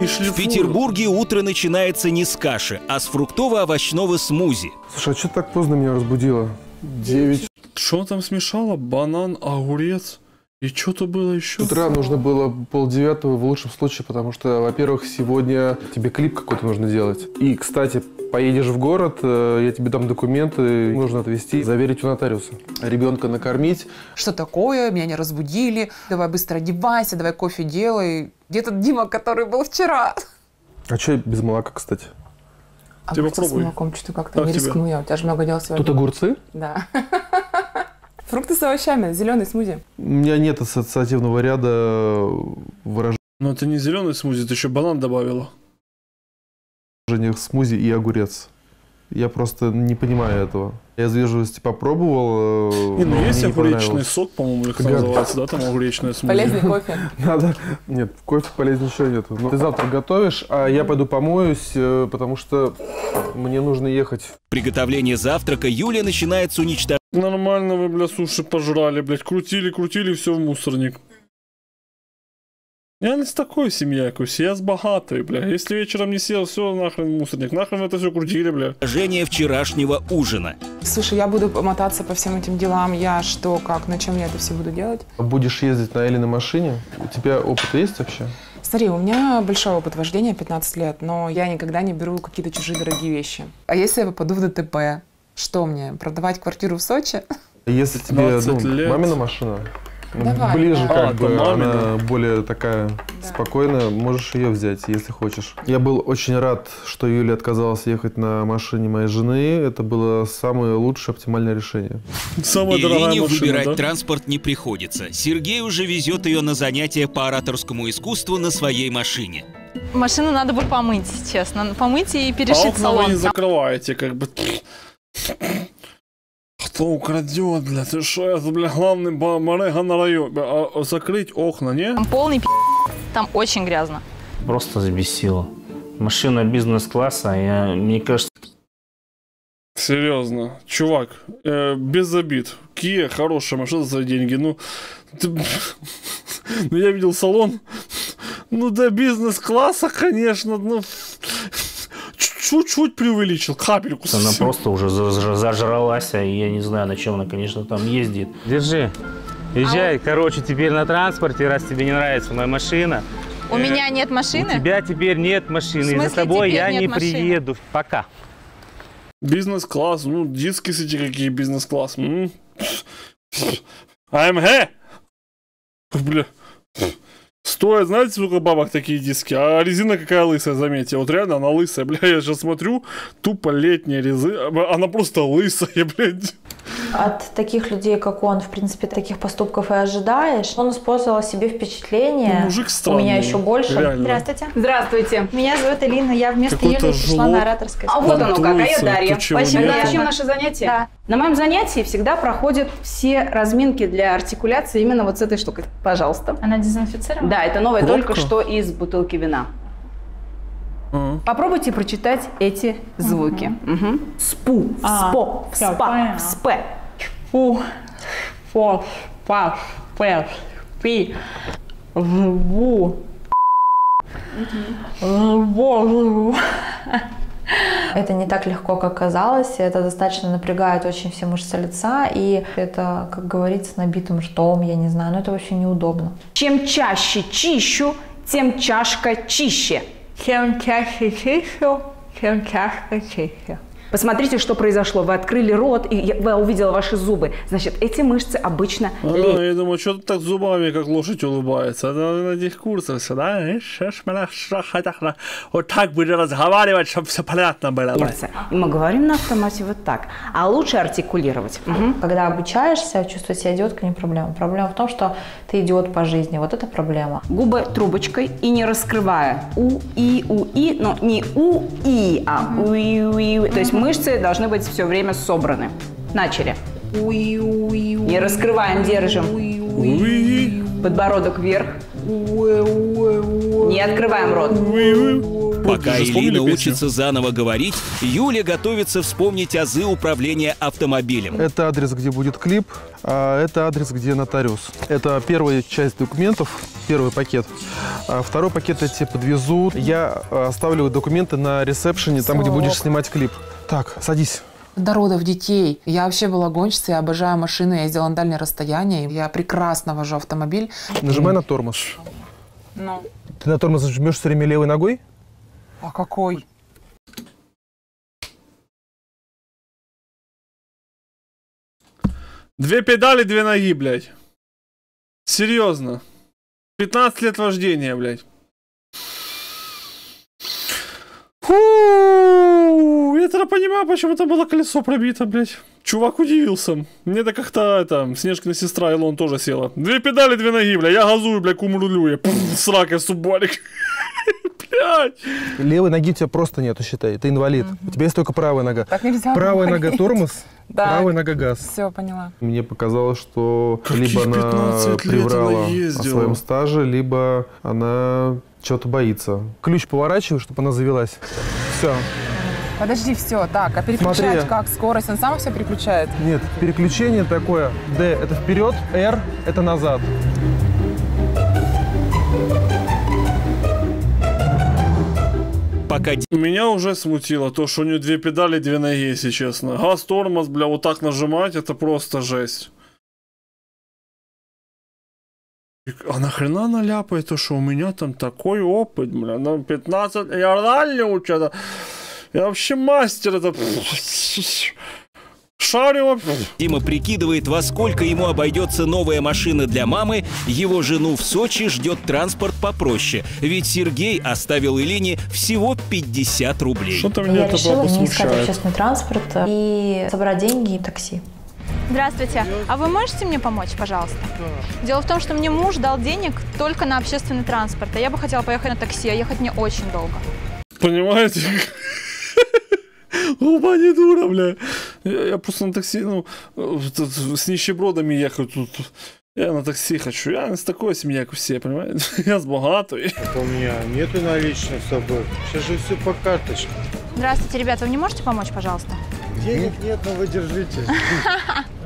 и шлифую. В Петербурге утро начинается не с каши, а с фруктово-овощного смузи. Слушай, а что так поздно меня разбудило? девять. Что там смешало? Банан, огурец и что-то было еще? С утра нужно было полдевятого в лучшем случае, потому что, во-первых, сегодня тебе клип какой-то нужно делать. И, кстати, поедешь в город, я тебе дам документы, нужно отвезти, заверить у нотариуса. Ребенка накормить. Что такое? Меня не разбудили. Давай быстро одевайся, давай кофе делай. Где тот Дима, который был вчера? А что без молока, кстати? А ты попробуй. С молоком что-то как-то не рискну я. У тебя же много дел сегодня. Тут огурцы? Да. Фрукты с овощами, зеленый смузи. У меня нет ассоциативного ряда выражений. Но это не зеленый смузи, ты еще банан добавила. Смузи и огурец. Я просто не понимаю этого. Я свежести попробовал. Не, ну есть не огуречный сок, по-моему, как называется, да, там огуречное смузи. Полезный кофе. Надо. Нет, кофе полезнее еще нет. Ты завтра готовишь, а я пойду помоюсь, потому что мне нужно ехать. Приготовление завтрака Юлия начинает с уничтожения. Нормально вы, бля, суши пожрали, блядь. Крутили, крутили, все в мусорник. Я не с такой семьей, якусь, я с богатой, бля. Если вечером не съел, все, нахрен мусорник, нахрен это все крутили, бля. Женя вчерашнего ужина. Слушай, я буду мотаться по всем этим делам, я что, как, на чем я это все буду делать? Будешь ездить на Элиной машине? У тебя опыт есть вообще? Смотри, у меня большой опыт вождения, пятнадцать лет, но я никогда не беру какие-то чужие дорогие вещи. А если я попаду в ДТП, что мне, продавать квартиру в Сочи? Если тебе, ну, мамина машина? Давай, ближе, да. Как а, бы, она более такая, да, спокойная, можешь ее взять, если хочешь. Я был очень рад, что Юля отказалась ехать на машине моей жены. Это было самое лучшее, оптимальное решение. Самая дорогая машина, выбирать, да? Транспорт не приходится. Сергей уже везет ее на занятия по ораторскому искусству на своей машине. Машину надо бы помыть, честно. Помыть и перешить а салон. А вы не закрываете, как бы... Кто украдет, бля, ты шо, это, бля, главный барыга на районе, а, закрыть окна, не? Там полный пи***, там очень грязно. Просто забесило. Машина бизнес-класса, я, мне кажется... Серьезно, чувак, э, без обид, Kia хорошая машина за деньги, ну... Ты... ну, я видел салон, ну, да, бизнес-класса, конечно, ну... Чуть-чуть преувеличил, капельку. Она всего. Просто уже зажралась, и я не знаю, на чем она, конечно, там ездит. Держи, езжай, а короче, теперь на транспорте, раз тебе не нравится моя машина. У э меня нет машины? У тебя теперь нет машины, и за тобой я не машины? Приеду. Пока. Бизнес-класс, ну, диски эти какие, бизнес-класс. АМГ! Бля. Стоит, знаете, сколько бабок такие диски? А резина какая лысая, заметьте. Вот реально она лысая, бля, я сейчас смотрю, тупо летняя резина, она просто лысая, блядь. От таких людей, как он, в принципе, таких поступков и ожидаешь. Он использовал о себе впечатление. Ну, мужик странный. У меня еще больше. Реально. Здравствуйте. Здравствуйте. Меня зовут Элина, я вместо Юли пришла на ораторское. А вот оно как, а я Дарья. Почему наше занятие? Да. На моем занятии всегда проходят все разминки для артикуляции именно вот с этой штукой. Пожалуйста. Она дезинфицирована? Да, это новая, только что из бутылки вина. Mm-hmm. Попробуйте прочитать эти звуки. Mm-hmm. Mm-hmm. Спу, спо, спа, спэ. Фу, фо, фа, фэ, фи, ву, ву. Это не так легко, как казалось. Это достаточно напрягает очень все мышцы лица. И это, как говорится, набитым ртом, я не знаю. Но это вообще неудобно. Чем чаще чищу, тем чашка чище. Чем чаще чищу, тем чашка чище. Посмотрите, что произошло. Вы открыли рот, и я увидела ваши зубы. Значит, эти мышцы обычно лечат. А, я думаю, что ты так зубами, как лошадь, улыбается. На этих курсах всегда. Вот так будем разговаривать, чтобы все понятно было. И мы говорим на автомате вот так. А лучше артикулировать. Угу. Когда обучаешься, чувствовать себя идиоткой не проблема. Проблема в том, что ты идиот по жизни. Вот это проблема. Губы трубочкой и не раскрывая. У-и-у-и, но не у-и, а у-и-у-и. То есть мышцы должны быть все время собраны. Начали. Не раскрываем, держим. Подбородок вверх. Не открываем рот. Пока Элина учится заново говорить, Юля готовится вспомнить азы управления автомобилем. Это адрес, где будет клип, а это адрес, где нотариус. Это первая часть документов, первый пакет. А второй пакет эти подвезут. Я оставлю документы на ресепшене, там, где будешь снимать клип. Так, садись. До родов детей. Я вообще была гонщицей, я обожаю машины, я ездила на дальние расстояния, я прекрасно вожу автомобиль. Нажимай на тормоз. Ну. Ты на тормоз жмешь все время левой ногой? А какой? Две педали, две ноги, блядь. Серьезно. пятнадцать лет вождения, блядь. Фу, я тогда понимаю, почему там было колесо пробито, блядь. Чувак удивился. Мне-то как-то, это, Снежкина сестра Илон тоже села. Две педали, две ноги, блядь. Я газую, блядь, кумрулю. Я срака, субарик. Блядь. Левой ноги у тебя просто нету, считай. Ты инвалид. У тебя есть только правая нога. Так нельзя. Правая нога тормоз, правая нога газ. Все, поняла. Мне показалось, что либо она приврала о своем стаже, либо она... чего-то боится. Ключ поворачиваю, чтобы она завелась. Все. Подожди, все. Так, а переключать смотри. Как? Скорость? Он сам все переключает? Нет, переключение такое. Д – это вперед, Р – это назад. Пока... Меня уже смутило то, что у нее две педали, две ноги, если честно. Газ, тормоз, бля, вот так нажимать – это просто жесть. А нахрена она ляпает то, что у меня там такой опыт, бля, на пятнадцать, я реально учу, я вообще мастер, это... Шарю. Дима прикидывает, во сколько ему обойдется новая машина для мамы, его жену в Сочи ждет транспорт попроще, ведь Сергей оставил Элине всего пятьдесят рублей. Что-то меня это бабу смущает. Я решила не искать общественный транспорт и собрать деньги и такси. Здравствуйте. А вы можете мне помочь, пожалуйста? Да. Дело в том, что мне муж дал денег только на общественный транспорт, а я бы хотела поехать на такси, а ехать мне очень долго. Понимаете? Губа не дура, бля. Я просто на такси, ну, с нищебродами ехал тут. Я на такси хочу. Я с такой семьей, как все, понимаете? Я с богатой. У меня нету наличных с собой. Сейчас же все по карточке. Здравствуйте, ребята. Вы мне можете помочь, пожалуйста? Денег нет, но вы держите.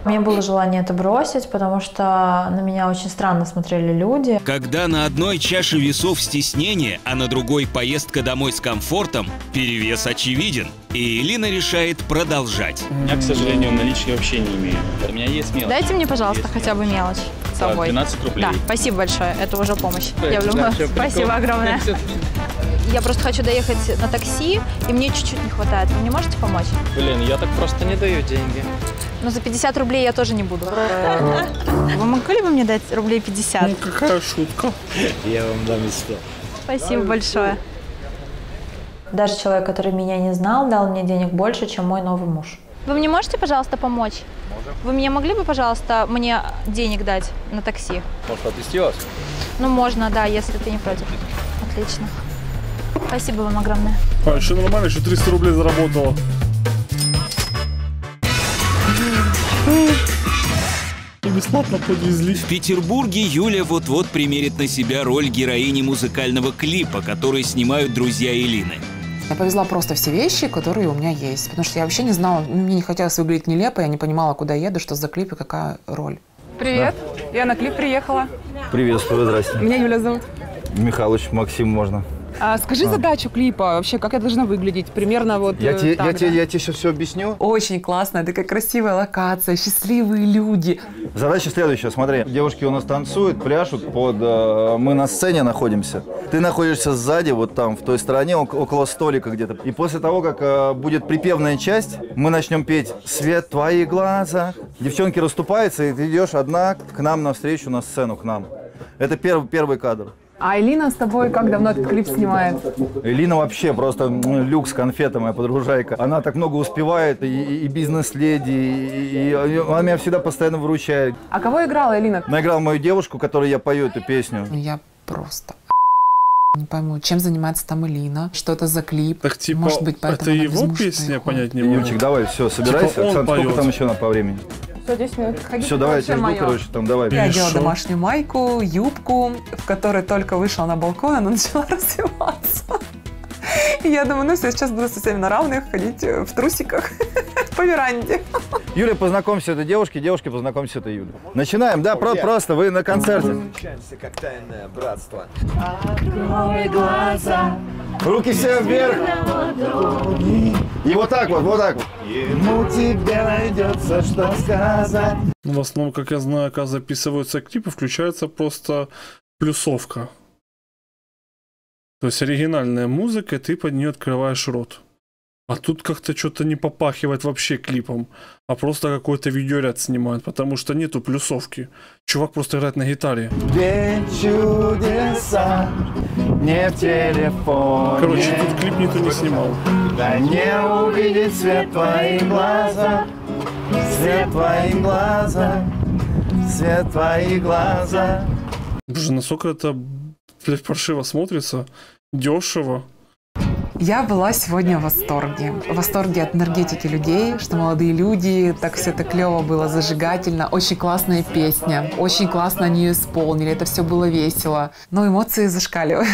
Мне было желание это бросить, потому что на меня очень странно смотрели люди. Когда на одной чаше весов стеснение, а на другой поездка домой с комфортом, перевес очевиден. И Элина решает продолжать. Я, к сожалению, наличие вообще не имею. У меня есть мелочь. Дайте мне, пожалуйста, есть хотя бы мелочь с собой. двенадцать рублей. Да, спасибо большое, это уже помощь. Я влюблена. Спасибо огромное. Я просто хочу доехать на такси, и мне чуть-чуть не хватает. Вы мне можете помочь? Блин, я так просто не даю деньги. Но за пятьдесят рублей я тоже не буду. Вы могли бы мне дать рублей пятьдесят? Ну, какая шутка. Я вам дам сто. Спасибо большое. Даже человек, который меня не знал, дал мне денег больше, чем мой новый муж. Вы мне можете, пожалуйста, помочь? Можем. Вы мне могли бы, пожалуйста, мне денег дать на такси? Может, отвезти вас? Ну, можно, да, если ты не против. Отлично. Спасибо вам огромное. А, еще нормально, еще триста рублей заработала. Бесплатно подвезли. В Петербурге Юля вот-вот примерит на себя роль героини музыкального клипа, который снимают друзья Элины. Я повезла просто все вещи, которые у меня есть, потому что я вообще не знала, мне не хотелось выглядеть нелепо, я не понимала, куда еду, что за клип и какая роль. Привет, да. Я на клип приехала. Приветствую, здрасте. Меня Юля зовут. Михалыч, Максим можно. А, скажи а. задачу клипа вообще, как я должна выглядеть? Примерно вот я тебе, я тебе, я тебе сейчас все объясню. Очень классно, такая красивая локация, счастливые люди. Задача следующая, смотри. Девушки у нас танцуют, пляшут под... Э, мы на сцене находимся. Ты находишься сзади, вот там, в той стороне, около столика где-то. И после того, как э, будет припевная часть, мы начнем петь «Свет твои глаза». Девчонки расступаются, и ты идешь одна к нам навстречу, на сцену к нам. Это перв, первый кадр. А Элина с тобой как давно этот клип снимает? Элина вообще просто люкс, конфета моя подружайка. Она так много успевает, и, и бизнес-леди, и, и она меня всегда постоянно выручает. А кого играла Элина? Она играла мою девушку, которой я пою эту песню. Я просто не пойму, чем занимается там Элина, что это за клип. Так, типа, может быть, поэтому это его песня, понять не могу. Юльчик, давай, все, собирайся. Типа Оксан, сколько там еще на по времени? десять минут. Ходите, все, давай, я тебя жду, мое. короче, там, давай. Я одела домашнюю майку, юбку, в которой только вышла на балкон, она начала раздеваться. И я думаю, ну все, сейчас буду со всеми на равных ходить в трусиках по веранде. Юля, познакомься, это девушки, девушки, познакомься, это Юля. Начинаем, да, про просто, вы на концерте. Открой глаза. Руки все вверх. И вот так вот, вот так вот. Ему тебе найдется, что сказать. В основном, как я знаю, когда записываются клипы, включается просто плюсовка. То есть оригинальная музыка, и ты под нее открываешь рот. А тут как-то что-то не попахивает вообще клипом, а просто какой-то видеоряд снимают, потому что нету плюсовки. Чувак просто играет на гитаре. Чудеса, не в телефоне. Короче, тут клип никто не снимал. Да не увидит свет твои глаза, свет твои глаза, свет твои глаза. Боже, насколько это, блядь, паршиво смотрится, дешево. Я была сегодня в восторге. В восторге от энергетики людей, что молодые люди, так все это клево было, зажигательно. Очень классная песня, очень классно они ее исполнили, это все было весело. Но эмоции зашкаливают.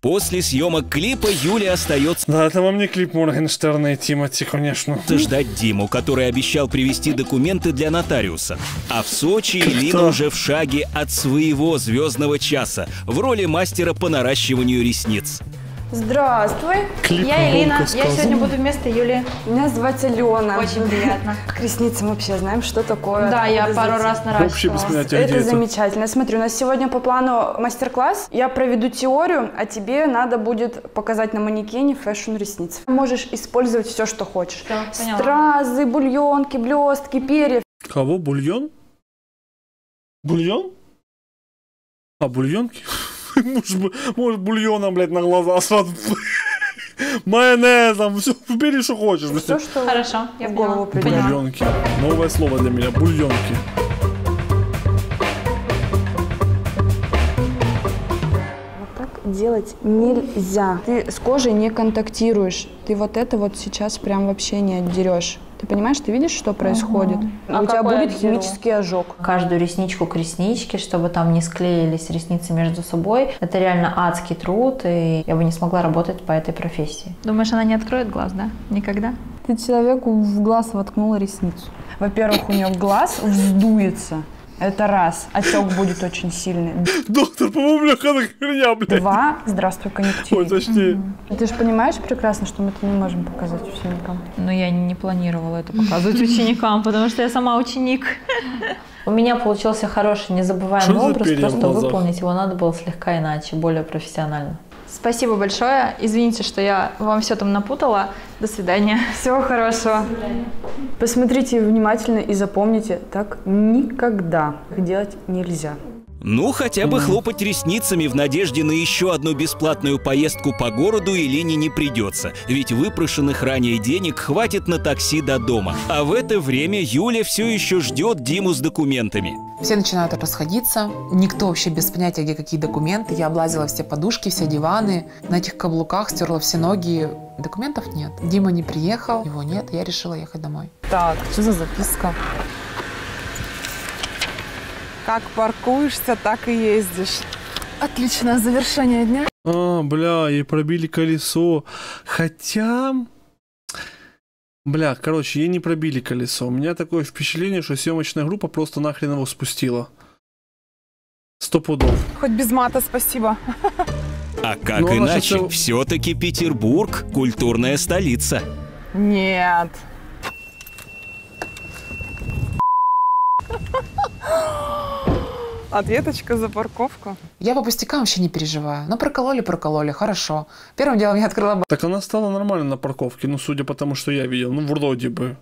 После съемок клипа Юля остается... Да, это во мне клип Моргенштерна и Тимати, конечно. ...ждать Диму, который обещал привезти документы для нотариуса. А в Сочи Элина уже в шаге от своего звездного часа в роли мастера по наращиванию ресниц. Здравствуй, клип я Элина, я сегодня буду вместо Юли. Меня звать Алена. Очень приятно. К ресницам вообще знаем, что такое. Да, я пару раз наращивалась. Это замечательно. Смотри, у нас сегодня по плану мастер-класс. Я проведу теорию, а тебе надо будет показать на манекене фэшн ресниц. Можешь использовать все, что хочешь. Стразы, бульонки, блестки, перья. Кого? Бульон? Бульон? А, бульонки? Может, бульоном, блядь, на глаза сразу, майонезом, все, бери, что хочешь. Все, что хорошо, я в голову придумала. Бульонки. Новое слово для меня, бульонки. Вот так делать нельзя. Ты с кожей не контактируешь. Ты вот это вот сейчас прям вообще не отдерешь. Ты понимаешь, ты видишь, что происходит? Угу. А у тебя будет химический ожог. Каждую ресничку к ресничке, чтобы там не склеились ресницы между собой. Это реально адский труд, и я бы не смогла работать по этой профессии. Думаешь, она не откроет глаз, да? Никогда? Ты человеку в глаз воткнула ресницу. Во-первых, у нее глаз вздуется. Это раз. Отек будет очень сильный. Доктор, по-моему, бляха, на херня, блядь. Два. Здравствуй, конъюнктивит. Ой, точнее. Ты же понимаешь прекрасно, что мы это не можем показать ученикам. Но я не планировала это показывать ученикам, потому что я сама ученик. У меня получился хороший, незабываемый образ. Просто выполнить его надо было слегка иначе, более профессионально. Спасибо большое. Извините, что я вам все там напутала. До свидания. Всего хорошего. Посмотрите внимательно и запомните, так никогда делать нельзя. Ну, хотя бы хлопать ресницами в надежде на еще одну бесплатную поездку по городу Элине не придется, ведь выпрошенных ранее денег хватит на такси до дома. А в это время Юля все еще ждет Диму с документами. Все начинают расходиться, никто вообще без понятия, где какие документы. Я облазила все подушки, все диваны, на этих каблуках стерла все ноги. Документов нет. Дима не приехал, его нет, я решила ехать домой. Так, что за записка? Как паркуешься, так и ездишь. Отличное завершение дня. А, бля, ей пробили колесо. Хотя... Бля, короче, ей не пробили колесо. У меня такое впечатление, что съемочная группа просто нахрен его спустила. Сто пудов. Хоть без мата, спасибо. А как Но иначе? Все... Все-таки Петербург – культурная столица. Нет. Ответочка за парковку. Я по пустякам вообще не переживаю. Ну, прокололи, прокололи, хорошо. Первым делом я открыла... Так она стала нормально на парковке, ну, судя по тому, что я видел. Ну, вроде бы.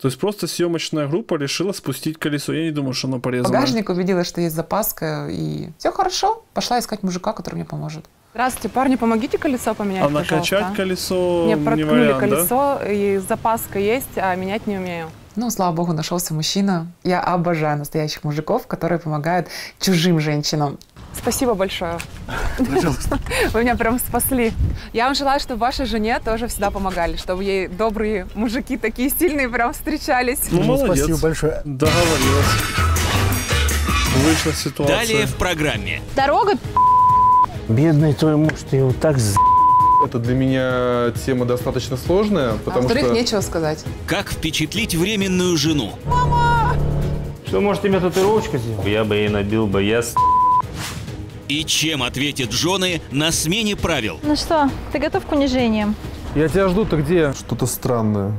То есть просто съемочная группа решила спустить колесо. Я не думаю, что оно порезано. Багажник, убедилась, что есть запаска, и все хорошо. Пошла искать мужика, который мне поможет. Здравствуйте, парни, помогите колесо поменять, а пожалуйста. Накачать колесо не вариант, да? Мне проткнули колесо, и запаска есть, а менять не умею. Ну, слава богу, нашелся мужчина. Я обожаю настоящих мужиков, которые помогают чужим женщинам. Спасибо большое. Пожалуйста. Вы меня прям спасли. Я вам желаю, чтобы вашей жене тоже всегда помогали, чтобы ей добрые мужики такие сильные прям встречались. Ну, молодец. Спасибо большое. Договорилась. Вышла ситуация. Далее в программе. Дорога... Бедный твой муж, ты его так за... Это для меня тема достаточно сложная, потому а во-вторых, что... нечего сказать. Как впечатлить временную жену? Мама! Что, может, тебе татуировочка сделать? Я бы ей набил бы, я с... И чем ответят жены на смене правил? Ну что, ты готов к унижениям? Я тебя жду, ты где? Что-то странное.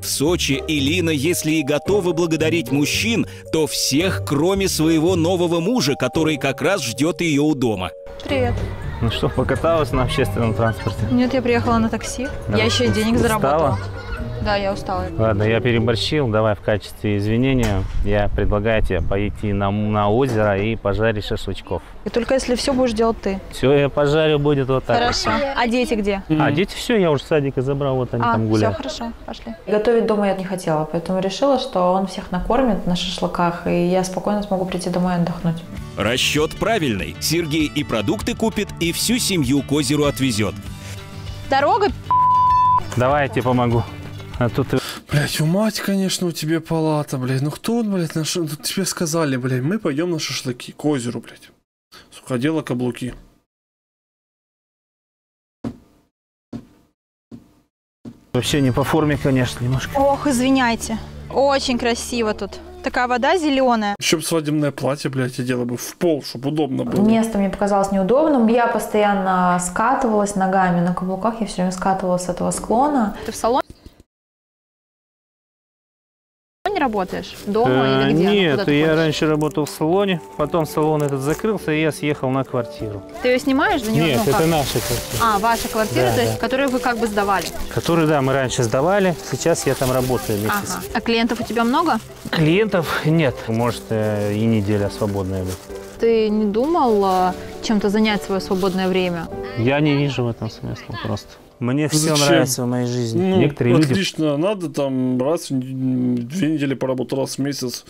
В Сочи Элина, если и готова благодарить мужчин, то всех, кроме своего нового мужа, который как раз ждет ее у дома. Привет. Ну что, покаталась на общественном транспорте? Нет, я приехала на такси. Да, я еще и денег устала? Заработала. Да, я устала. Ладно, я переборщил. Давай в качестве извинения я предлагаю тебе пойти на, на озеро и пожарить шашлычков. И только если все будешь делать ты. Все, я пожарю, будет вот так. Хорошо. А дети где? А дети все, я уже с садика забрал, вот они а, там гуляют. Все, хорошо, пошли. Готовить дома я не хотела, поэтому решила, что он всех накормит на шашлыках, и я спокойно смогу прийти домой и отдохнуть. Расчет правильный. Сергей и продукты купит, и всю семью к озеру отвезет. Дорога... Давай я тебе помогу. А тут... Блять, у мать, конечно, у тебя палата, блядь. Ну кто он, блядь, на ш... тебе сказали, блядь, мы пойдем на шашлыки к озеру, блядь. Суходела каблуки. Вообще не по форме, конечно, немножко. Ох, извиняйте. Очень красиво тут. Такая вода зеленая. Еще бы свадебное платье, блядь, я делала бы в пол, чтобы удобно было. Место мне показалось неудобным. Я постоянно скатывалась ногами на каблуках. Я все время скатывалась с этого склона. Ты в салон? Работаешь? Дома э, или где? Нет, ну, я раньше работал в салоне, потом салон этот закрылся, и я съехал на квартиру. Ты ее снимаешь за нее? Нет, ну, это как? Наша квартира. А, ваша квартира, да, то да. есть, которую вы как бы сдавали? Которую, да, мы раньше сдавали, сейчас я там работаю месяц. Ага. А клиентов у тебя много? Клиентов нет. Может, и неделя свободная будет. Ты не думал чем-то занять свое свободное время? Я не вижу в этом смысла просто. Мне Зачем? Все нравится в моей жизни. Ну, Некоторые отлично, люди... надо там раз в две недели поработать, раз в месяц.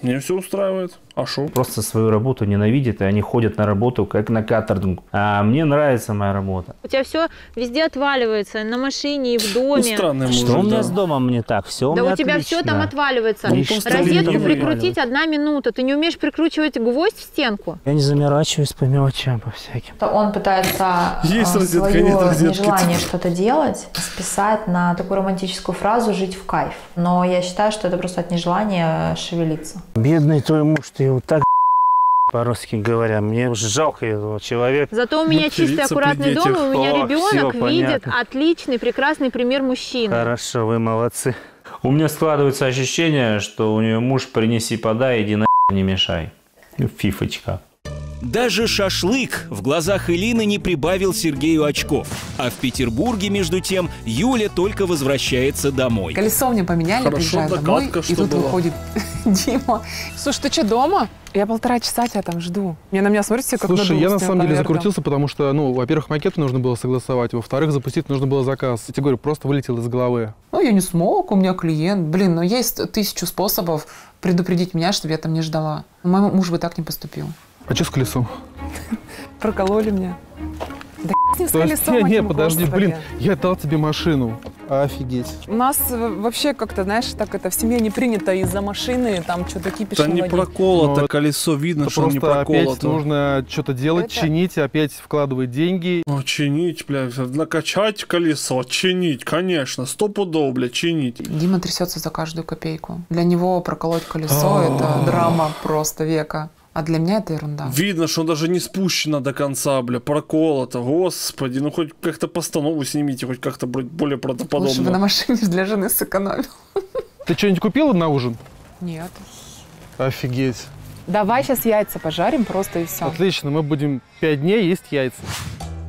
Мне все устраивает. А шо? Просто свою работу ненавидят, и они ходят на работу, как на каторгу. А мне нравится моя работа. У тебя все везде отваливается, на машине и в доме. Ну, что мужик, у меня да. с домом не так? Все у да у тебя отлично. Все там отваливается. Ну, розетку прикрутить одна минута. Ты не умеешь прикручивать гвоздь в стенку. Я не заморачиваюсь по мелочам, по всяким. Он пытается Есть розетка, свое нет розетки. Нежелание что-то делать, списать на такую романтическую фразу «жить в кайф». Но я считаю, что это просто от нежелания шевелиться. Бедный твой муж, ты его так по-русски говоря. Мне уже жалко этого человека. Зато у меня чистый, аккуратный дом, и у меня О, ребенок видит понятно. Отличный, прекрасный пример мужчины. Хорошо, вы молодцы. У меня складывается ощущение, что у нее муж «принеси, подай, иди на не мешай». Фифочка. Даже шашлык в глазах Элины не прибавил Сергею очков. А в Петербурге, между тем, Юля только возвращается домой. Колесо мне поменяли, приезжаю домой, и тут выходит Дима. Слушай, ты что, дома? Я полтора часа тебя там жду. Мне на меня смотрите все как на Слушай, я на самом деле закрутился, потому что, ну, во-первых, макет нужно было согласовать, во-вторых, запустить нужно было заказ. Я тебе говорю, просто вылетел из головы. Ну, я не смог, у меня клиент. Блин, ну есть тысячу способов предупредить меня, чтобы я там не ждала. Мой муж бы так не поступил. А что с колесом? Прокололи меня. Да с ним с колесом. Не, не, подожди, блин, я дал тебе машину. Офигеть. У нас вообще как-то, знаешь, так это в семье не принято из-за машины, там что-то кипиш. Да не проколото колесо, видно, что не проколото. Опять нужно что-то делать, чинить, опять вкладывать деньги. Ну, чинить, блядь, накачать колесо, чинить, конечно, стопудово, блядь, чинить. Дима трясется за каждую копейку. Для него проколоть колесо – это драма просто века. А для меня это ерунда. Видно, что он даже не спущено до конца, бля, проколото, господи, ну хоть как-то постанову снимите, хоть как-то более правдоподобно. Лучше бы на машине для жены сэкономил. Ты что-нибудь купила на ужин? Нет. Офигеть. Давай сейчас яйца пожарим просто и все. Отлично, мы будем пять дней есть яйца.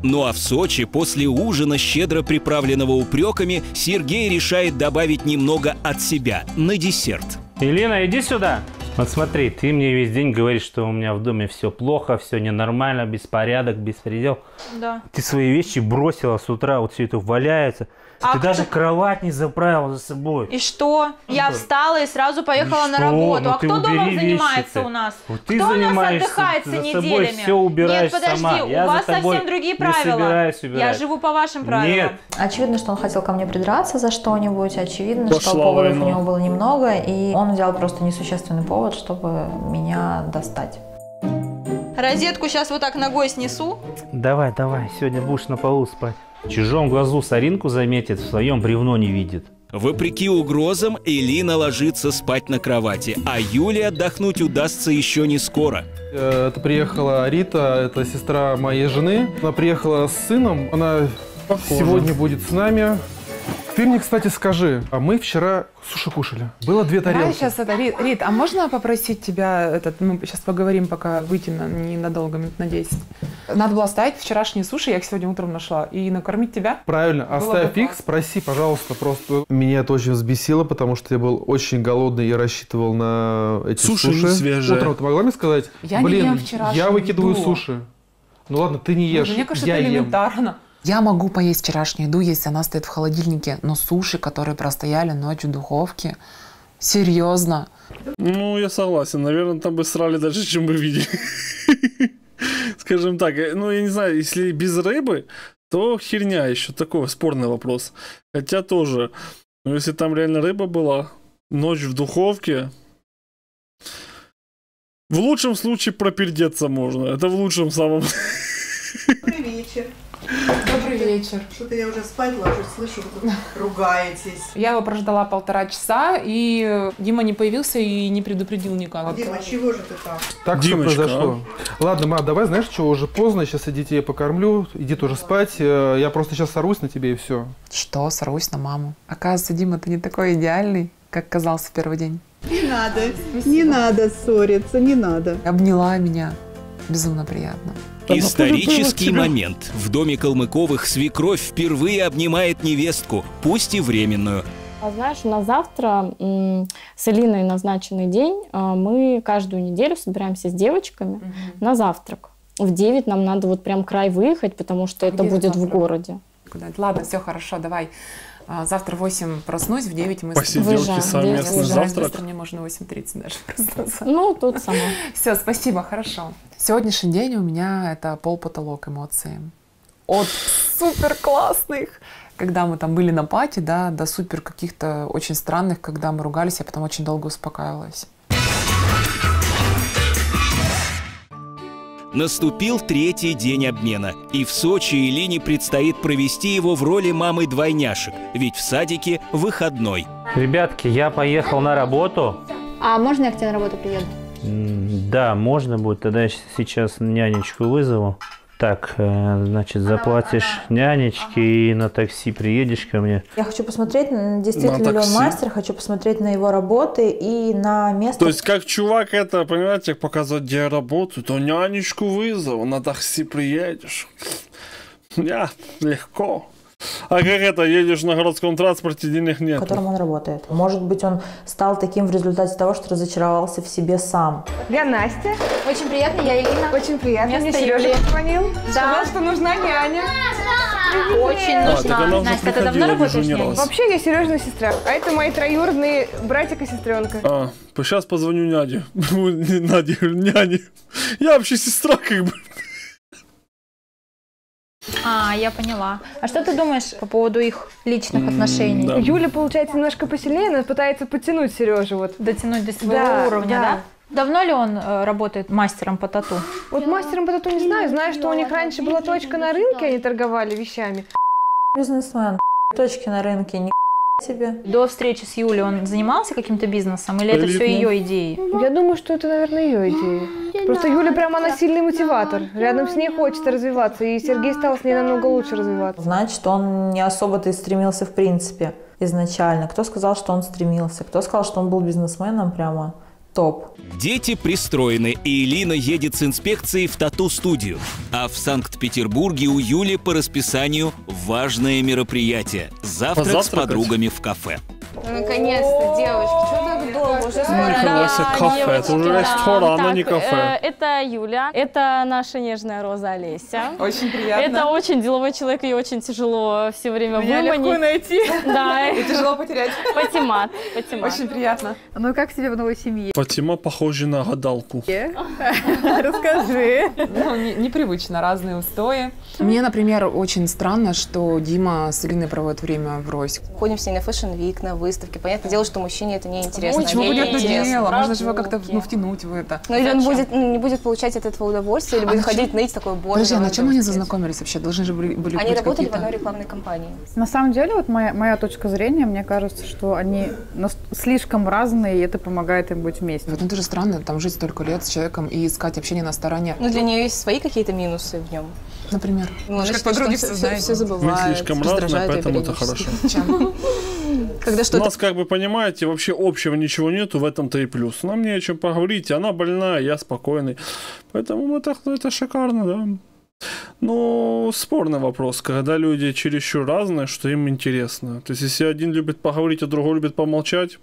Ну а в Сочи после ужина, щедро приправленного упреками, Сергей решает добавить немного от себя на десерт. Элина, иди сюда. Вот смотри, ты мне весь день говоришь, что у меня в доме все плохо, все ненормально, беспорядок, беспредел. Да. Ты свои вещи бросила с утра, вот все это валяется. А ты кто... даже кровать не заправила за собой. И что? Я встала и сразу поехала и на работу. Ну, а кто домом занимается у нас? Вот кто у нас отдыхается за неделями? Собой все убираешь. Нет, подожди, сама. У я вас совсем другие правила. Собираюсь убирать. Я живу по вашим правилам. Нет. Очевидно, что он хотел ко мне придраться за что-нибудь. Очевидно, пошла что поводов война. У него было немного. И он взял просто несущественный повод, чтобы меня достать. Розетку сейчас вот так ногой снесу. Давай, давай, сегодня будешь на полу спать. В чужом глазу соринку заметит, в своем бревно не видит. Вопреки угрозам, Элина ложится спать на кровати, а Юле отдохнуть удастся еще не скоро. Это приехала Рита, это сестра моей жены. Она приехала с сыном, она похоже сегодня будет с нами. Ты мне, кстати, скажи, а мы вчера суши кушали. Было две тарелки. Да, сейчас это, Рит, Рит, а можно попросить тебя, этот, мы сейчас поговорим, пока выйти на, ненадолго, минут на десять. Надо было оставить вчерашние суши, я их сегодня утром нашла, и накормить тебя. Правильно, было оставь их, спроси, пожалуйста, просто. Меня это очень взбесило, потому что я был очень голодный и рассчитывал на эти суши. Суши не свежие. Утром ты могла мне сказать? Я блин, не ем я выкидываю еду. Суши. Ну ладно, ты не ешь, ну, мне кажется, я это элементарно. Ем. Я могу поесть вчерашнюю еду, если она стоит в холодильнике, но суши, которые простояли ночью в духовке, серьезно. Ну, я согласен, наверное, там бы срали дальше, чем мы видели. Скажем так, ну, я не знаю, если без рыбы, то херня еще, такой спорный вопрос. Хотя тоже, ну, если там реально рыба была, ночь в духовке... В лучшем случае пропердеться можно, это в лучшем самом... Добрый вечер. Добрый вечер. Что-то я уже спать ложусь, слышу, вы ругаетесь. Я его прождала полтора часа, и Дима не появился и не предупредил никак. Дима, чего же ты там? Так что произошло. Ладно, ма, давай, знаешь, что уже поздно, сейчас я детей покормлю, иди тоже спать, я просто сейчас сорусь на тебе и все. Что, сорусь на маму? Оказывается, Дима, ты не такой идеальный, как казался в первый день. Не надо, спасибо. Не надо ссориться, не надо. Обняла меня, безумно приятно. Исторический момент. В доме Калмыковых свекровь впервые обнимает невестку, пусть и временную. А знаешь, у нас завтра с Элиной назначенный день. Мы каждую неделю собираемся с девочками угу. на завтрак. В девять нам надо вот прям край выехать, потому что это будет завтрак? В городе. Ладно, все хорошо, давай. Завтра в восемь проснусь, в девять мы выезжаем. Совместный завтрак. Мне можно восемь тридцать даже проснуться. Ну, тут сама. Все, спасибо, хорошо. Сегодняшний день у меня это полпотолок эмоций. От супер классных, когда мы там были на пати, да, до супер каких-то очень странных, когда мы ругались, я потом очень долго успокаивалась. Наступил третий день обмена, и в Сочи Элине предстоит провести его в роли мамы двойняшек, ведь в садике выходной. Ребятки, я поехал на работу. А можно я к тебе на работу приеду? Да, можно будет, тогда я сейчас нянечку вызову. Так, значит, заплатишь нянечке и на такси приедешь ко мне. Я хочу посмотреть, действительно ли он мастер, хочу посмотреть на его работы и на место. То есть, как чувак это, понимаете, показывает, где я работаю, то нянечку вызову, на такси приедешь. Я легко. А как это, едешь на городском транспорте, денег нет. В котором он работает. Может быть, он стал таким в результате того, что разочаровался в себе сам. Я Настя. Очень приятно, я Элина. Очень приятно. Мне Сережа позвонил. Да. Сказал, что нужна няня. Да. Очень а, нужна. Настя, ты давно работаешь няней? Вообще, я Сережина сестра. А это мои троюродные братик и сестренка. А, сейчас позвоню няне. Наде, няне. Я вообще сестра как бы. А, я поняла. А что ты думаешь по поводу их личных отношений? Да. Юля, получается, немножко посильнее, она пытается подтянуть Сережу. Вот. Дотянуть до своего да, уровня, да? да? Давно ли он э, работает мастером по тату? Вот мастером по тату не знаю. Знаю, что у них раньше была точка на рынке, они торговали вещами. Бизнесмен. Точки на рынке, не себе. До встречи с Юлей он занимался каким-то бизнесом или это все ее идеи? Я думаю, что это, наверное, ее идеи. Просто Юля прям, она сильный мотиватор. Рядом с ней хочется развиваться, и Сергей стал с ней намного лучше развиваться. Значит, он не особо-то и стремился в принципе изначально. Кто сказал, что он стремился? Кто сказал, что он был бизнесменом прямо? Топ. Дети пристроены, и Элина едет с инспекцией в тату-студию. А в Санкт-Петербурге у Юли по расписанию важное мероприятие. Завтрак с подругами в кафе. Ну, наконец-то, девочки, что так долго? Уже скоро. Да, кафе. Это уже ресторан, но не кафе. Это Юля, это наша нежная роза Олеся. Очень приятно. Это очень деловой человек, ее очень тяжело все время выманить. Меня легко найти. Да. И тяжело потерять. Патимат. Очень приятно. Ну и как тебе в новой семье? Фатима похожа на гадалку. Расскажи. Ну, непривычно, разные устои. Мне, например, очень странно, что Дима с Элиной проводит время врозь. Ходим с ней на фэшн-вик, на выставке. Понятное дело, что мужчине это неинтересно. Ну, чего понятное дело? Можно же его как-то ну, втянуть в это. Ну, или он будет, не будет получать от этого удовольствия, или будет а ходить ныть такой борзый. Подожди, а на чем они зазнакомились вообще? Должны же были, были они работали в одной рекламной кампании. На самом деле, вот моя, моя точка зрения, мне кажется, что они слишком разные, и это помогает им быть вместе. Вот это же странно, там жить столько лет с человеком и искать общение на стороне. Ну, для нее есть свои какие-то минусы в нем. Например. Ну, она как подруги все, все, все забывают. Мы слишком разные, поэтому это хорошо. Когда что-то... У нас, как бы понимаете, вообще общего ничего нету, в этом-то и плюс. Нам не о чем поговорить, она больная, я спокойный. Поэтому это, это шикарно, да. Но спорный вопрос, когда люди чересчур разные, что им интересно. То есть, если один любит поговорить, а другой любит помолчать,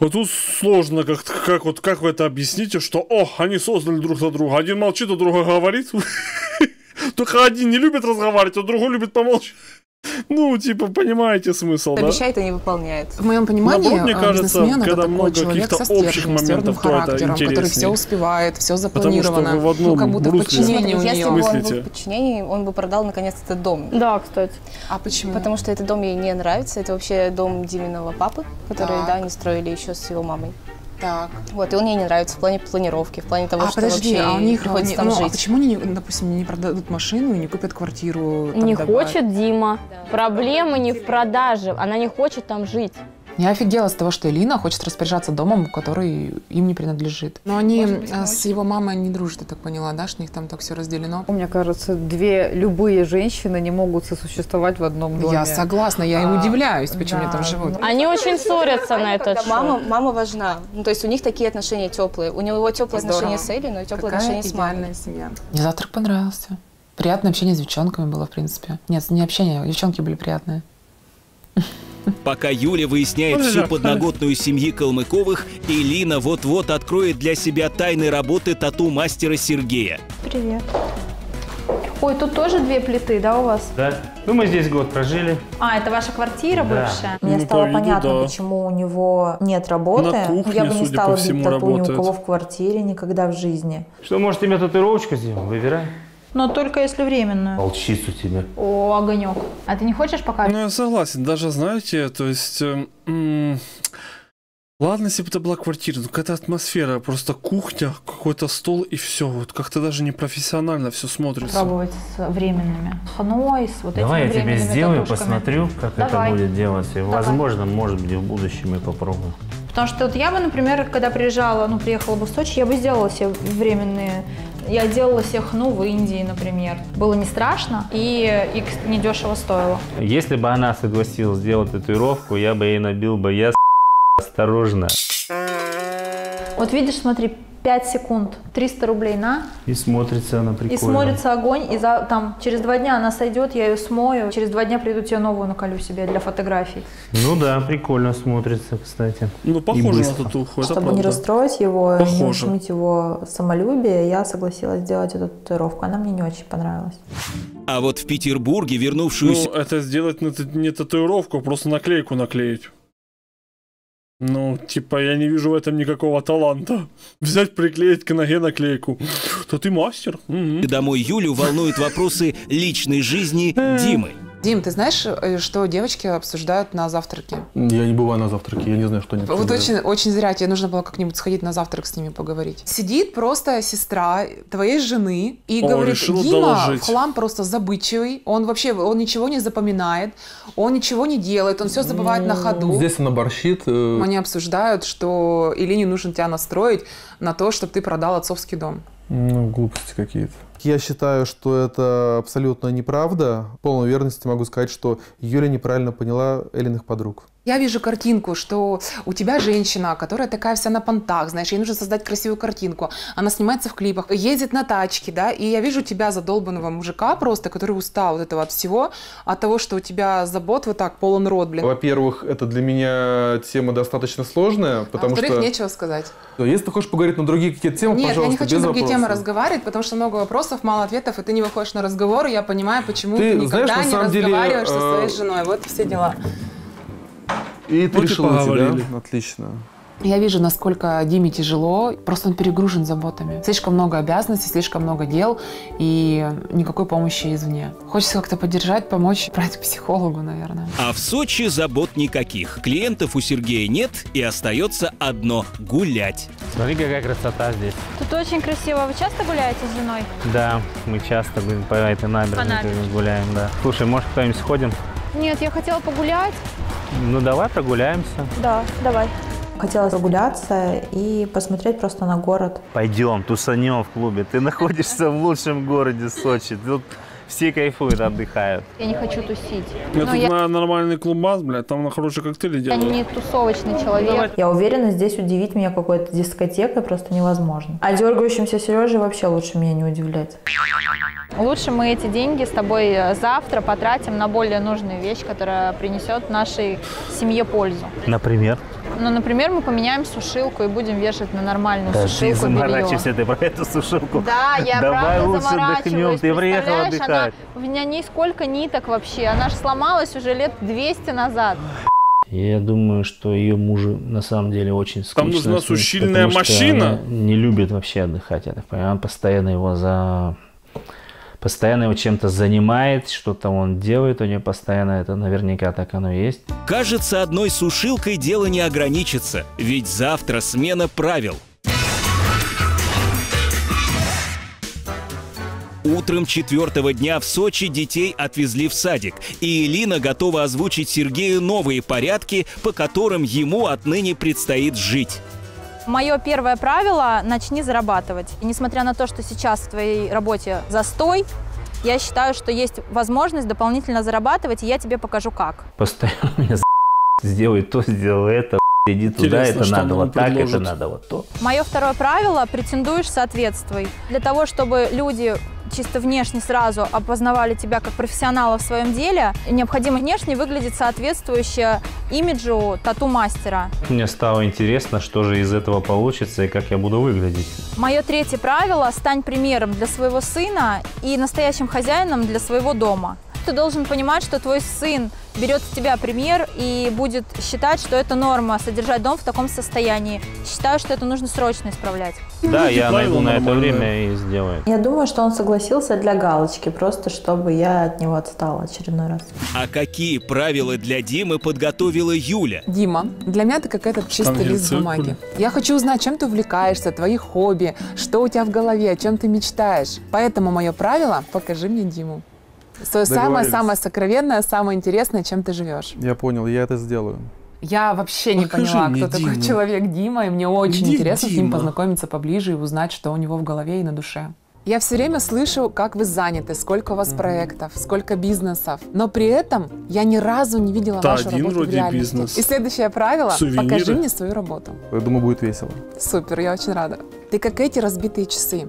вот тут сложно, как, как, вот, как вы это объясните, что о, они создали друг за друга. Один молчит, а другой говорит. Только один не любит разговаривать, а другой любит помолчать. Ну, типа, понимаете смысл, да? Обещает и не выполняет. В моем понимании, мне кажется, когда много каких-то общих моментов, то это интереснее. Который все успевает, все запланировано. Потому что в одном русле мыслите. Если бы он был в подчинении, он бы продал, наконец, этот дом. Да, кстати. А почему? Потому что этот дом ей не нравится. Это вообще дом Диминого папы, который, да, они строили еще с его мамой. Так. Вот, и он ей не нравится в плане планировки, в плане того, а, что подожди, вообще а у них, приходится а, там ну, жить. А почему они, допустим, не продадут машину и не купят квартиру? Не добавить? Хочет Дима. Да. Проблема не в продаже, она не хочет там жить. Я офигела с того, что Элина хочет распоряжаться домом, который им не принадлежит. Но они быть, с его мамой не дружат, я так поняла, да, что у них там так все разделено? Мне кажется, две любые женщины не могут сосуществовать в одном доме. Я согласна, я а, и удивляюсь, почему да. они там живут. Они ну, очень ссорятся на этот счет. Мама, мама важна, ну, то есть у них такие отношения теплые. У него теплые здорово. Отношения с Элиной, но теплые какая отношения с мамой. Семья. Мне завтрак понравился. Приятное общение с девчонками было, в принципе. Нет, не общение, девчонки были приятные. Пока Юля выясняет всю подноготную семьи Калмыковых, Элина вот-вот откроет для себя тайны работы тату-мастера Сергея. Привет. Ой, тут тоже две плиты, да, у вас? Да. Ну, мы здесь год прожили. А, это ваша квартира да. бывшая? Мне ну, стало по понятно, да. почему у него нет работы. На кухне, я бы не стала бить тату ни у кого в квартире никогда в жизни. Что, может, тебе татуировочку сделал? Выбирай. Но только если временную. Волчицу тебе. О, огонек. А ты не хочешь пока? Ну, я согласен. Даже, знаете, то есть... Эм, ладно, если бы это была квартира, но какая-то атмосфера, просто кухня, какой-то стол и все. Вот как-то даже непрофессионально все смотрится. Попробовать с временными. Хной, с вот давай этими временными. Давай я тебе сделаю, татушками. Посмотрю, как давай. Это будет делаться. И, возможно, может быть, в будущем и попробую. Потому что вот я бы, например, когда приезжала, ну, приехала бы в Сочи, я бы сделала себе временные... Я делала себе хну в Индии, например. Было не страшно и, и недешево стоило. Если бы она согласилась сделать татуировку, я бы ей набил бы я осторожно. Вот видишь, смотри, пять секунд, триста рублей на. И смотрится она прикольно. И смотрится огонь, и за, там, через два дня она сойдет, я ее смою. Через два дня придут, я новую наколю себе для фотографий. Ну да, прикольно смотрится, кстати. Ну, похоже на татуху. Чтобы правда. Не расстроить его, похоже. Не ушмить его самолюбие, я согласилась сделать эту татуировку. Она мне не очень понравилась. А вот в Петербурге вернувшуюся... Ну, это сделать не татуировку, просто наклейку наклеить. Ну, типа, я не вижу в этом никакого таланта. Взять, приклеить к ноге наклейку. То ты мастер. Угу. Домой Юлю волнуют вопросы личной жизни Димы. Дим, ты знаешь, что девочки обсуждают на завтраке? Я не бываю на завтраке, я не знаю, что они обсуждают. Вот очень, очень зря, тебе нужно было как-нибудь сходить на завтрак с ними поговорить. Сидит просто сестра твоей жены и О, говорит, Дима в хлам просто забытчивый, он вообще, он ничего не запоминает, он ничего не делает, он все забывает ну, на ходу. Здесь она борщит. Э... Они обсуждают, что Элине нужно тебя настроить на то, чтобы ты продал отцовский дом. Ну, глупости какие-то. Я считаю, что это абсолютно неправда. В полной уверенности могу сказать, что Юля неправильно поняла Элиных подруг. Я вижу картинку, что у тебя женщина, которая такая вся на понтах, знаешь, ей нужно создать красивую картинку. Она снимается в клипах, ездит на тачке, да, и я вижу тебя, задолбанного мужика просто, который устал от этого от всего, от того, что у тебя забот вот так полон рот, блин. Во-первых, это для меня тема достаточно сложная, потому а во-вторых, что... нечего сказать. Если ты хочешь поговорить на другие какие-то темы, Нет, пожалуйста, я не хочу на другие вопросов. темы разговаривать, потому что много вопросов, мало ответов, и ты не выходишь на разговор, и я понимаю, почему ты, ты никогда знаешь, не разговариваешь деле, со своей женой. Вот все дела. И ты вот решила идти, да? Отлично. Я вижу, насколько Диме тяжело. Просто он перегружен заботами. Слишком много обязанностей, слишком много дел и никакой помощи извне. Хочется как-то поддержать, помочь, брать к психологу, наверное. А в Сочи забот никаких. Клиентов у Сергея нет и остается одно – гулять. Смотри, какая красота здесь. Тут очень красиво. Вы часто гуляете с женой? Да, мы часто по этой набережной гуляем, да. Слушай, может, кто-нибудь сходим? Нет, я хотела погулять. Ну, давай прогуляемся. Да, давай. Хотелось прогуляться и посмотреть просто на город. Пойдем, тусанем в клубе. Ты находишься в лучшем городе Сочи. Тут все кайфуют, отдыхают. Я не хочу тусить. Я тут я... на нормальный клубас, блядь, там на хорошие коктейли делают. Я не тусовочный человек. Я уверена, здесь удивить меня какой-то дискотекой просто невозможно. А дергающимся Сережей вообще лучше меня не удивлять. Лучше мы эти деньги с тобой завтра потратим на более нужную вещь, которая принесет нашей семье пользу. Например? Ну, например, мы поменяем сушилку и будем вешать на нормальную да, сушилку белье. Да, ты заморачиваешься, ты про эту сушилку. Да, я Давай правда заморачиваюсь. Ты приехала отдыхать. У меня нисколько ниток вообще. Она же сломалась уже лет двести назад. Я думаю, что ее мужу на самом деле очень скучно. Там нужна сушильная машина. Не любит вообще отдыхать. Я так понимаю, она постоянно его за... Постоянно его чем-то занимает, что-то он делает, у нее постоянно это наверняка так оно и есть. Кажется, одной сушилкой дело не ограничится, ведь завтра смена правил. Утром четвертого дня в Сочи детей отвезли в садик, и Элина готова озвучить Сергею новые порядки, по которым ему отныне предстоит жить. Мое первое правило – начни зарабатывать. И несмотря на то, что сейчас в твоей работе застой, я считаю, что есть возможность дополнительно зарабатывать, и я тебе покажу, как. Постоянно меня за... сделай то, сделай это, иди туда, это надо вот так, это надо вот то. Мое второе правило – претендуешь, соответствуй. Для того, чтобы люди чисто внешне сразу опознавали тебя как профессионала в своем деле, необходимо внешне выглядеть соответствующе имиджу тату-мастера. Мне стало интересно, что же из этого получится и как я буду выглядеть. Мое третье правило – стань примером для своего сына и настоящим хозяином для своего дома. Ты должен понимать, что твой сын берет с тебя пример и будет считать, что это норма содержать дом в таком состоянии. Считаю, что это нужно срочно исправлять. Да, я найду на это время и сделаю. Я думаю, что он согласился для галочки, просто чтобы я от него отстала очередной раз. А какие правила для Димы подготовила Юля? Дима, для меня ты какая-то чистый лист бумаги. Я хочу узнать, чем ты увлекаешься, твои хобби, что у тебя в голове, о чем ты мечтаешь. Поэтому мое правило – покажи мне Диму. Свое самое-самое сокровенное, самое интересное, чем ты живешь. Я понял, я это сделаю. Я вообще не Покажи поняла, кто такой Дима. человек Дима, и мне очень Где интересно Дима? с ним познакомиться поближе и узнать, что у него в голове и на душе. Я все время слышу, как вы заняты, сколько у вас mm-hmm. проектов, сколько бизнесов, но при этом я ни разу не видела да, вашу работу в реальности. Бизнес. И следующее правило – покажи мне свою работу. Я думаю, будет весело. Супер, я очень рада. Ты как эти разбитые часы.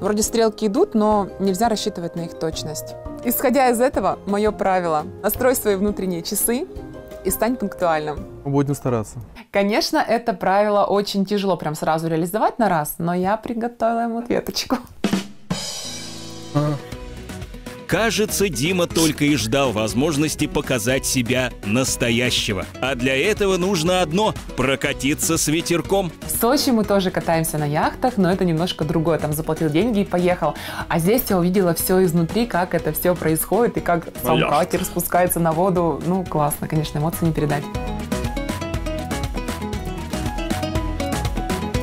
Вроде стрелки идут, но нельзя рассчитывать на их точность. Исходя из этого, мое правило – настрой свои внутренние часы и стань пунктуальным. Будем стараться. Конечно, это правило очень тяжело прям сразу реализовать на раз, но я приготовила ему ответочку. А. Кажется, Дима только и ждал возможности показать себя настоящего. А для этого нужно одно – прокатиться с ветерком. В Сочи мы тоже катаемся на яхтах, но это немножко другое. Там заплатил деньги и поехал. А здесь я увидела все изнутри, как это все происходит и как сам Яхт. катер спускается на воду. Ну, классно, конечно, эмоции не передать.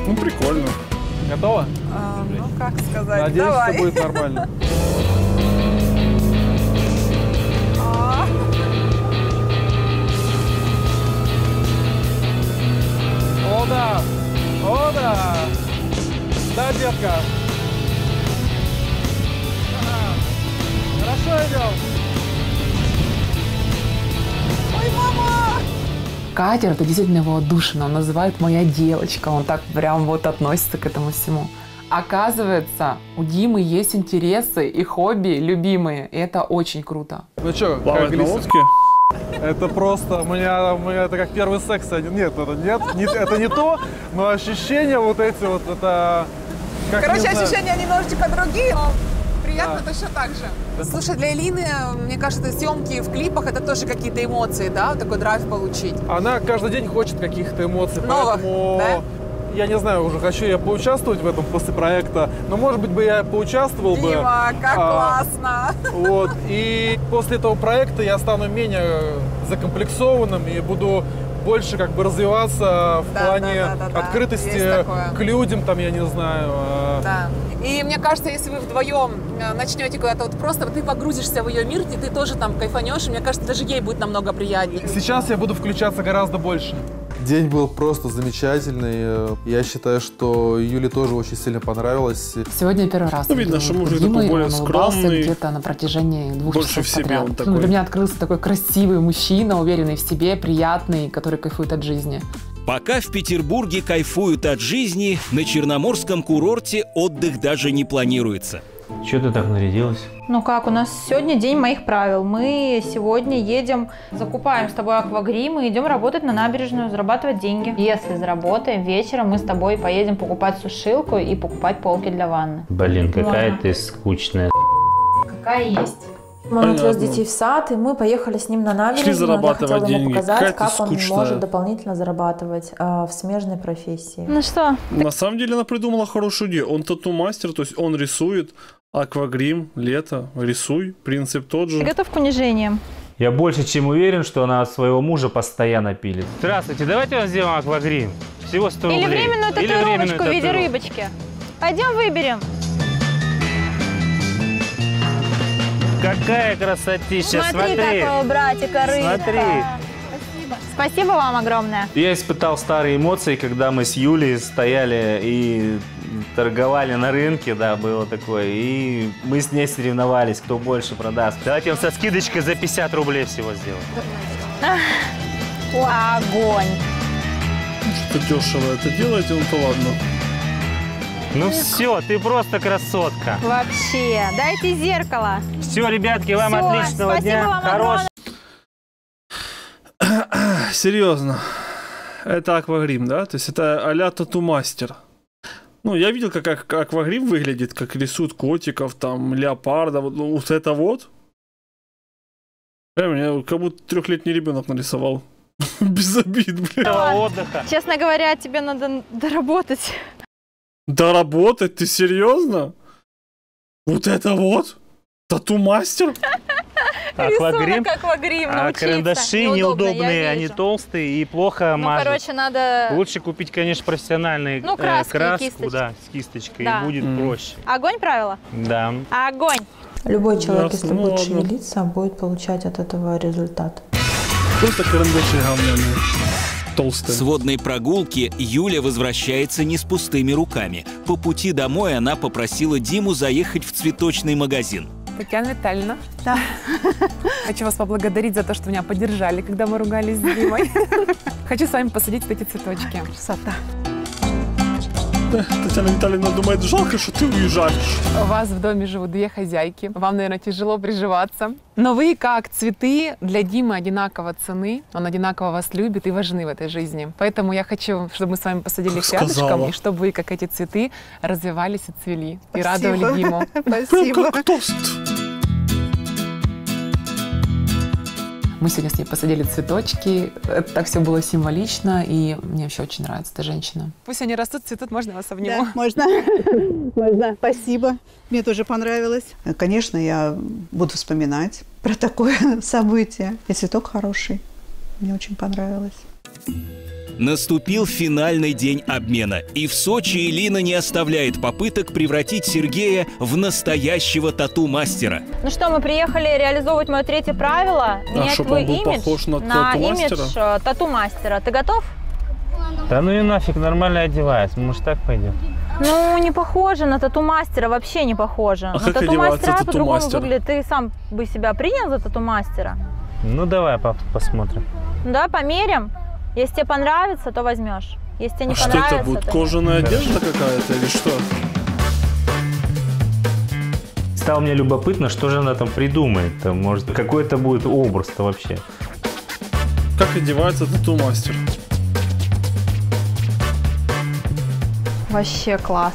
Ну, прикольно. Готово? А, ну, как сказать, Надеюсь, давай. Все будет нормально. О, да! О, да! Да, детка! Хорошо идем! Ой, мама! Катер, это действительно его отдушина. Он называет «моя девочка». Он так прям вот относится к этому всему. Оказывается, у Димы есть интересы и хобби любимые. И это очень круто. Ну что, как на лодке? Это просто, у меня, у меня это как первый секс один. Нет, это нет, не, это не то, но ощущения вот эти вот, это... Как, Короче, ощущения немножечко другие, но приятно да. точно так же. Слушай, для Элины, мне кажется, съемки в клипах, это тоже какие-то эмоции, да? Вот такой драйв получить. Она каждый день хочет каких-то эмоций, Новых, поэтому... Да? Я не знаю уже, хочу я поучаствовать в этом после проекта, но, может быть, бы я поучаствовал Дима, бы. Дима, как а, классно! Вот, и после этого проекта я стану менее закомплексованным и буду больше как бы развиваться в да, плане да, да, да, открытости к людям, там, я не знаю. Да. И мне кажется, если вы вдвоем начнете куда-то, вот просто ты погрузишься в ее мир, и ты тоже там кайфанешь, и мне кажется, даже ей будет намного приятнее. Сейчас я буду включаться гораздо больше. День был просто замечательный. Я считаю, что Юле тоже очень сильно понравилось. Сегодня первый раз. Ну, видно, что мужик такой более скромный. Где-то на протяжении двух Больше часов в себе он такой. Ну, для меня открылся такой красивый мужчина, уверенный в себе, приятный, который кайфует от жизни. Пока в Петербурге кайфуют от жизни, на черноморском курорте отдых даже не планируется. Чего ты так нарядилась? Ну как, у нас сегодня день моих правил. Мы сегодня едем, закупаем с тобой аквагрим и идем работать на набережную, зарабатывать деньги. Если заработаем, вечером мы с тобой поедем покупать сушилку и покупать полки для ванны. Блин, какая Можно. ты скучная. Какая есть. Он отвез детей в сад, и мы поехали с ним на набережную. Я хотела ему показать, как он может дополнительно зарабатывать а, в смежной профессии. Ну что? На самом деле она придумала хорошую идею. Он тату-мастер, то есть он рисует аквагрим, лето, рисуй, принцип тот же. Ты готов к унижениям? Я больше чем уверен, что она от своего мужа постоянно пилит. Здравствуйте, давайте вам сделаем аквагрим. Всего сто рублей. Или временную татуировочку в виде рыбочки. Пойдем выберем. Какая красотища, смотри. Смотри, какого братика рыба. Смотри. Спасибо. Спасибо вам огромное. Я испытал старые эмоции, когда мы с Юлей стояли и торговали на рынке, да, было такое. И мы с ней соревновались, кто больше продаст. Давайте вам со скидочкой за пятьдесят рублей всего сделаем. Огонь. Что дешево это делаете, ну-то ладно. Ну все, ты просто красотка. Вообще, дайте зеркало. Все, ребятки, вам все, отличного дня. Хорош. Серьезно, это аквагрим, да? То есть это а-ля тату-мастер. Ну, я видел, как аквагрим выглядит, как рисуют котиков, там, леопарда, вот, вот это вот. Прям, я, как будто трехлетний ребенок нарисовал. Без обид, блин. Честно говоря, тебе надо доработать. Доработать? Ты серьезно? Вот это вот? Тату-мастер? Аквагрим? Аквагрим, а карандаши неудобные, они толстые и плохо ну, мажут. Короче, надо... Лучше купить, конечно, профессиональную ну, краску, э, краску да, с кисточкой, да. и будет mm. проще. Огонь правило? Да. Огонь! Любой человек, Ясно, если будет ладно. шевелиться, будет получать от этого результат. Просто карандаши говняные. Толстая. С водной прогулки Юля возвращается не с пустыми руками. По пути домой она попросила Диму заехать в цветочный магазин. Татьяна Витальевна, да. хочу вас поблагодарить за то, что меня поддержали, когда мы ругались с Димой. Хочу с вами посадить эти цветочки. Красота. Татьяна Витальевна думает, жалко, что ты уезжаешь. У вас в доме живут две хозяйки. Вам, наверное, тяжело приживаться. Но вы, как цветы, для Димы одинаково цены. Он одинаково вас любит и важны в этой жизни. Поэтому я хочу, чтобы мы с вами посадили их рядышком, и чтобы вы, как эти цветы, развивались и цвели. Спасибо. И радовали Диму. Спасибо. Прям как тост. Мы сегодня с ней посадили цветочки. Это так все было символично, и мне вообще очень нравится эта женщина. Пусть они растут, цветут, можно вас обниму? Да, можно. Можно. Спасибо. Мне тоже понравилось. Конечно, я буду вспоминать про такое событие. И цветок хороший. Мне очень понравилось. Наступил финальный день обмена. И в Сочи Элина не оставляет попыток превратить Сергея в настоящего тату-мастера. Ну что, мы приехали реализовывать мое третье правило. Менять твой имидж на имидж тату-мастера. Ты готов? Да ну и нафиг, нормально одеваюсь. Может, так пойдет? Ну, не похоже на тату-мастера, вообще не похоже. А на тату-мастера по-другому выглядит. Ты сам бы себя принял за тату-мастера? Ну, давай пап, посмотрим. Да, померим. Если тебе понравится, то возьмешь. Если тебе не а понравится... Что это будет? То... Кожаная одежда какая-то или что? Стало мне любопытно, что же она там придумает. Может, какой это будет образ-то вообще. Как одевается тату-мастер? Вообще класс.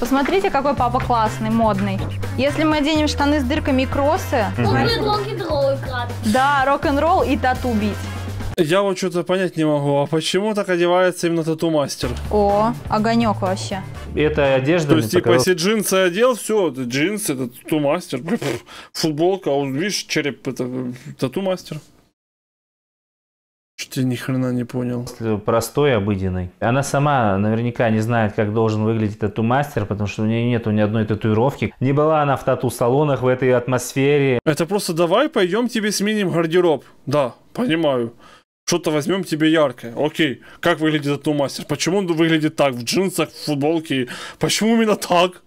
Посмотрите, какой папа классный, модный. Если мы оденем штаны с дырками и кроссы... Угу. Рок-н-ролл играть. Да, рок-н-ролл и тату бить. Я вот что-то понять не могу, а почему так одевается именно тату-мастер? О, огонек вообще. Это одежда... То есть, типа, показалось... если джинсы одел, все, это джинсы, это тату-мастер. Футболка, а вот видишь, череп, это тату-мастер. Что-то ни хрена не понял. Простой, обыденный. Она сама наверняка не знает, как должен выглядеть тату-мастер, потому что у нее нету ни одной татуировки. Не была она в тату-салонах, в этой атмосфере. Это просто давай пойдем тебе сменим гардероб. Да, понимаю. Что-то возьмем тебе яркое. Окей, как выглядит тату-мастер? Почему он выглядит так? В джинсах, в футболке? Почему именно так?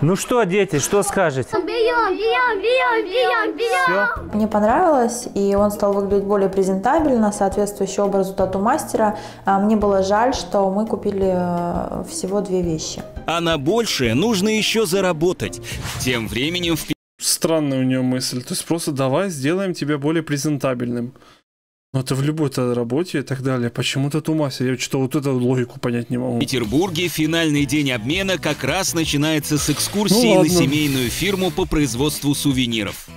Ну что, дети, что скажете? Бьем, бьем, бьем, бьем, бьем. Мне понравилось, и он стал выглядеть более презентабельно, соответствующий образу тату-мастера. Мне было жаль, что мы купили всего две вещи. А на большее нужно еще заработать. Тем временем... Странная у нее мысль. То есть просто давай сделаем тебя более презентабельным. Но это в любой работе и так далее. Почему-то тату-мастер. Я что, вот эту логику понять не могу. В Петербурге финальный день обмена как раз начинается с экскурсии ну, на семейную фирму по производству сувениров.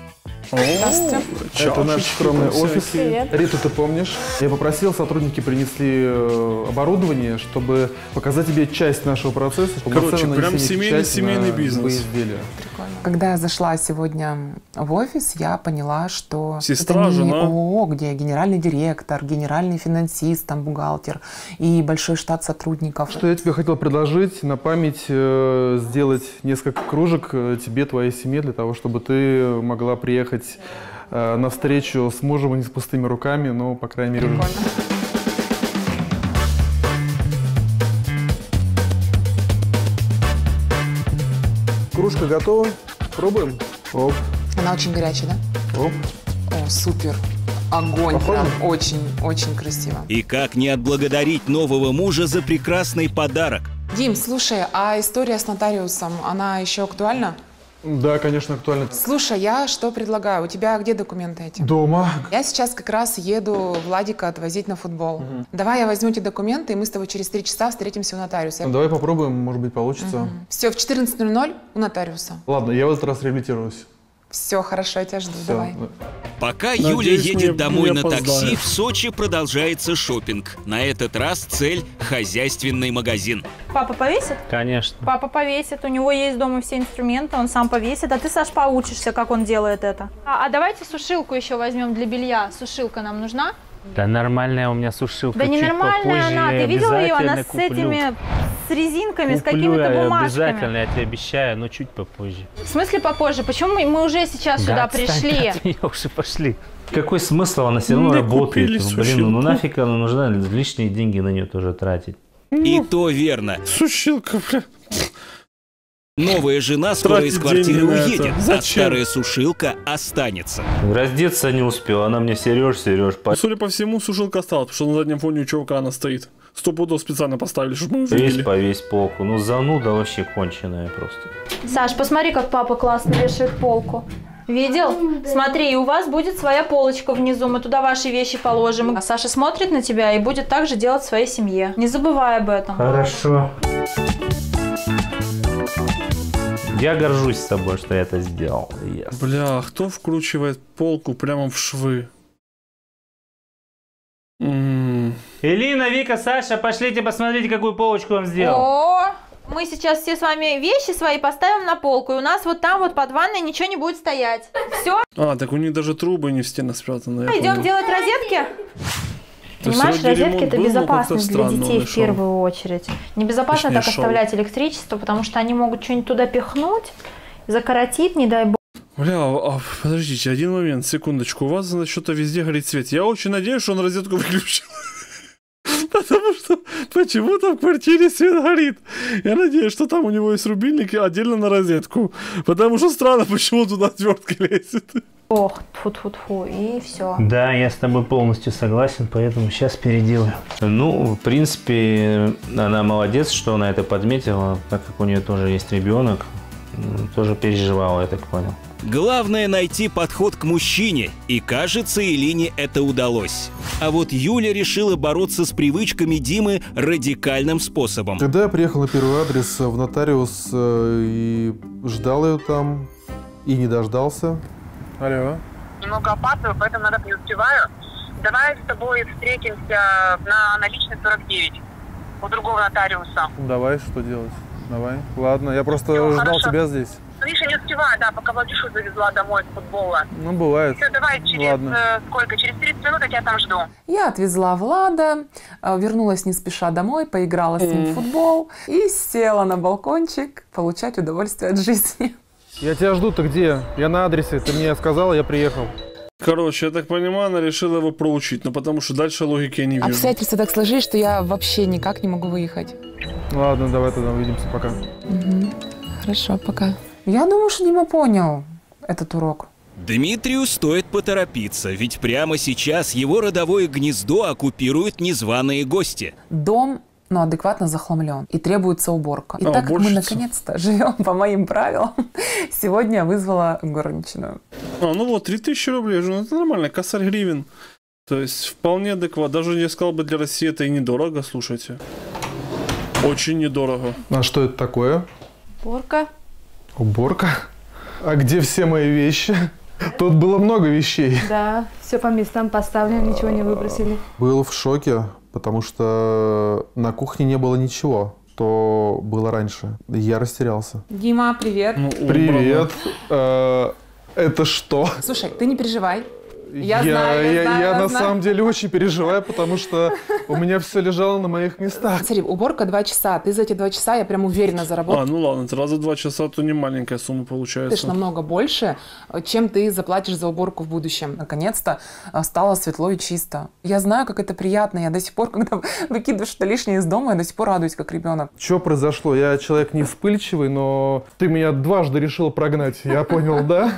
О, это наш скромный офис. Риту, ты помнишь? Я попросил, сотрудники принесли оборудование, чтобы показать тебе часть нашего процесса. Короче, прям семейный-семейный бизнес. Когда я зашла сегодня в офис, я поняла, что сестра, это не жена. ООО, где генеральный директор, генеральный финансист, там бухгалтер и большой штат сотрудников. Что я тебе хотел предложить на память сделать несколько кружек тебе, твоей семье, для того, чтобы ты могла приехать на встречу с мужем не с пустыми руками, но, по крайней мере... Прикольно. Кружка готова. Пробуем. Оп. Она очень горячая, да? Оп. О, супер. Огонь. Очень-очень красиво. И как не отблагодарить нового мужа за прекрасный подарок? Дим, слушай, а история с нотариусом, она еще актуальна? Да, конечно, актуально. Слушай, я что предлагаю? У тебя где документы эти? Дома. Я сейчас как раз еду Владика отвозить на футбол. Угу. Давай я возьму эти документы, и мы с тобой через три часа встретимся у нотариуса. Ну, давай попробуем, может быть, получится. Угу. Все, в четырнадцать ноль-ноль у нотариуса. Ладно, я в этот раз реабилитируюсь. Все, хорошо, я тебя жду, все, давай. Пока Надеюсь, Юля едет мне, домой мне на опоздаю. такси, в Сочи продолжается шопинг. На этот раз цель – хозяйственный магазин. Папа повесит? Конечно. Папа повесит, у него есть дома все инструменты, он сам повесит. А ты, Саш, поучишься, как он делает это. А, а давайте сушилку еще возьмем для белья. Сушилка нам нужна? Да нормальная у меня сушилка. Да не нормальная она, ты видела ее? Она с куплю. этими, с резинками, куплю, с какими-то бумажками. Обязательно, я тебе обещаю, но чуть попозже. В смысле попозже? Почему мы уже сейчас да, сюда пришли? Да, уже пошли. Какой смысл? Она все равно да работает. Блин, сушилку. ну нафиг она нужна, лишние деньги на нее тоже тратить. И то верно. Сушилка, бля. Новая жена скоро из квартиры уедет, а старая сушилка останется. Раздеться не успел, она мне Сереж, Сереж. По... Судя по всему, сушилка осталась, потому что на заднем фоне у чувака она стоит. Сто пудов специально поставили, чтобы мы увидели. Весь повесь полку, ну зануда вообще конченая просто. Саш, посмотри, как папа классно вешает полку. Видел? Смотри, и у вас будет своя полочка внизу, мы туда ваши вещи положим. А Саша смотрит на тебя и будет так же делать в своей семье. Не забывай об этом. Хорошо. Я горжусь собой, что я это сделал. Yes. Бля, кто вкручивает полку прямо в швы? Mm. Элина, Вика, Саша, пошлите, посмотрите, какую полочку он сделал. О, мы сейчас все с вами вещи свои поставим на полку, и у нас вот там вот под ванной ничего не будет стоять. Все. А, так у них даже трубы не в стенах спрятаны. Идем делать розетки. Понимаешь, розетки это безопасность для детей в первую очередь. Небезопасно так оставлять электричество, потому что они могут что-нибудь туда пихнуть, закоротить, не дай бог. Бля, а, подождите, один момент, секундочку. У вас, значит, что-то везде горит свет. Я очень надеюсь, что он розетку выключил. Потому что почему-то в квартире свет горит. Я надеюсь, что там у него есть рубильник отдельно на розетку. Потому что странно, почему туда отвертка лезет. Ох, тьфу-тьфу-тьфу, и все. Да, я с тобой полностью согласен, поэтому сейчас переделаю. Ну, в принципе, она молодец, что она это подметила, так как у нее тоже есть ребенок. Тоже переживала, я так понял. Главное найти подход к мужчине, и кажется, Элине это удалось. А вот Юля решила бороться с привычками Димы радикальным способом. Когда я приехал на первый адрес в нотариус и ждал ее там, и не дождался. Алло. Немного опаздываю, поэтому надо не успеваю. Давай с тобой встретимся на наличной сорок девять у другого нотариуса. Давай, что делать? Давай. Ладно, я просто Все, ждал хорошо. тебя здесь. Видишь, я не успеваю, да, пока Владишу завезла домой с футбола. Ну, бывает. Все, давай через Ладно. сколько? Через тридцать минут я тебя там жду. Я отвезла Влада, вернулась не спеша домой, поиграла с ним mm. в футбол и села на балкончик получать удовольствие от жизни. Я тебя жду, ты где? Я на адресе, ты мне сказала, я приехал. Короче, я так понимаю, она решила его проучить, но потому что дальше логики я не вижу. Обстоятельства так сложились, что я вообще никак не могу выехать. Ладно, давай тогда увидимся, пока. Угу. Хорошо, пока. Я думаю, что Дима понял этот урок. Дмитрию стоит поторопиться, ведь прямо сейчас его родовое гнездо оккупируют незваные гости. Дом, но адекватно захламлен, и требуется уборка. И а, так как мы наконец-то живем по моим правилам, сегодня я вызвала горничную. А, ну вот, три тысячи рублей, ну это нормально, косарь гривен. То есть вполне адекватно, даже я сказал бы, для России это и недорого, слушайте. Очень недорого. А что это такое? Уборка. Уборка? А где все мои вещи? Тут было много вещей. Да, все по местам поставлено, ничего не выбросили. Был в шоке, потому что на кухне не было ничего, что было раньше. Я растерялся. Дима, привет. Ну, привет. Это что? Слушай, ты не переживай. Я, я, знаю, я, я, знаю, я на знаю. самом деле очень переживаю, потому что у меня все лежало на моих местах. Смотри, уборка два часа. Ты за эти два часа, я прям уверенно заработал. А, ну ладно, сразу два часа, то не маленькая сумма получается. Ты ж намного больше, чем ты заплатишь за уборку в будущем. Наконец-то стало светло и чисто. Я знаю, как это приятно. Я до сих пор, когда выкидываешь что-то лишнее из дома, я до сих пор радуюсь, как ребенок. Что произошло? Я человек не вспыльчивый, но ты меня дважды решил прогнать. Я понял, да?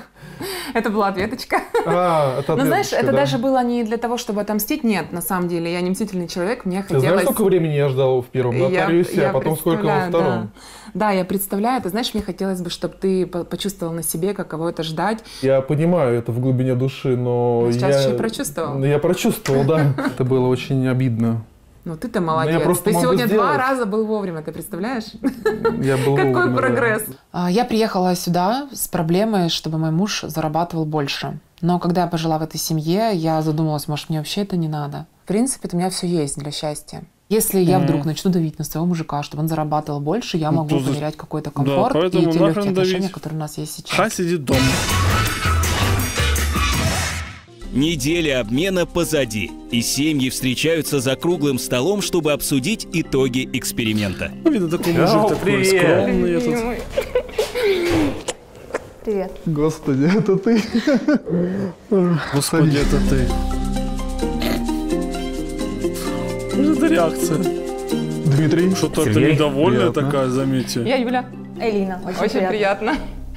Это была ответочка. А, это ответочка, но знаешь, да? Это даже было не для того, чтобы отомстить. Нет, на самом деле, я не мстительный человек. Мне хотелось... Ты знаешь, сколько времени я ждал в первом нотариусе, а потом сколько во втором? Да. да, я представляю. Ты знаешь, мне хотелось бы, чтобы ты почувствовал на себе, каково это ждать. Я понимаю это в глубине души, но... Сейчас я... еще и прочувствовал. Я прочувствовал, да. Это было очень обидно. Ну ты-то молодец. Ты сегодня сделать. два раза был вовремя, ты представляешь? Я был Какой вовремя, прогресс. Да. Я приехала сюда с проблемой, чтобы мой муж зарабатывал больше. Но когда я пожила в этой семье, я задумалась, может, мне вообще это не надо. В принципе, у меня все есть для счастья. Если я вдруг начну давить на своего мужика, чтобы он зарабатывал больше, я могу ну, потерять какой-то комфорт да, и те легкие давить. отношения, которые у нас есть сейчас. Ха сидит дома. Неделя обмена позади, и семьи встречаются за круглым столом, чтобы обсудить итоги эксперимента. Видно, такой мужик такой скромный. Привет. Привет. Господи, это ты. Господи, это ты. Это реакция. Дмитрий. Что-то ты недовольная такая, заметьте. Я Юля. Элина. Очень приятно.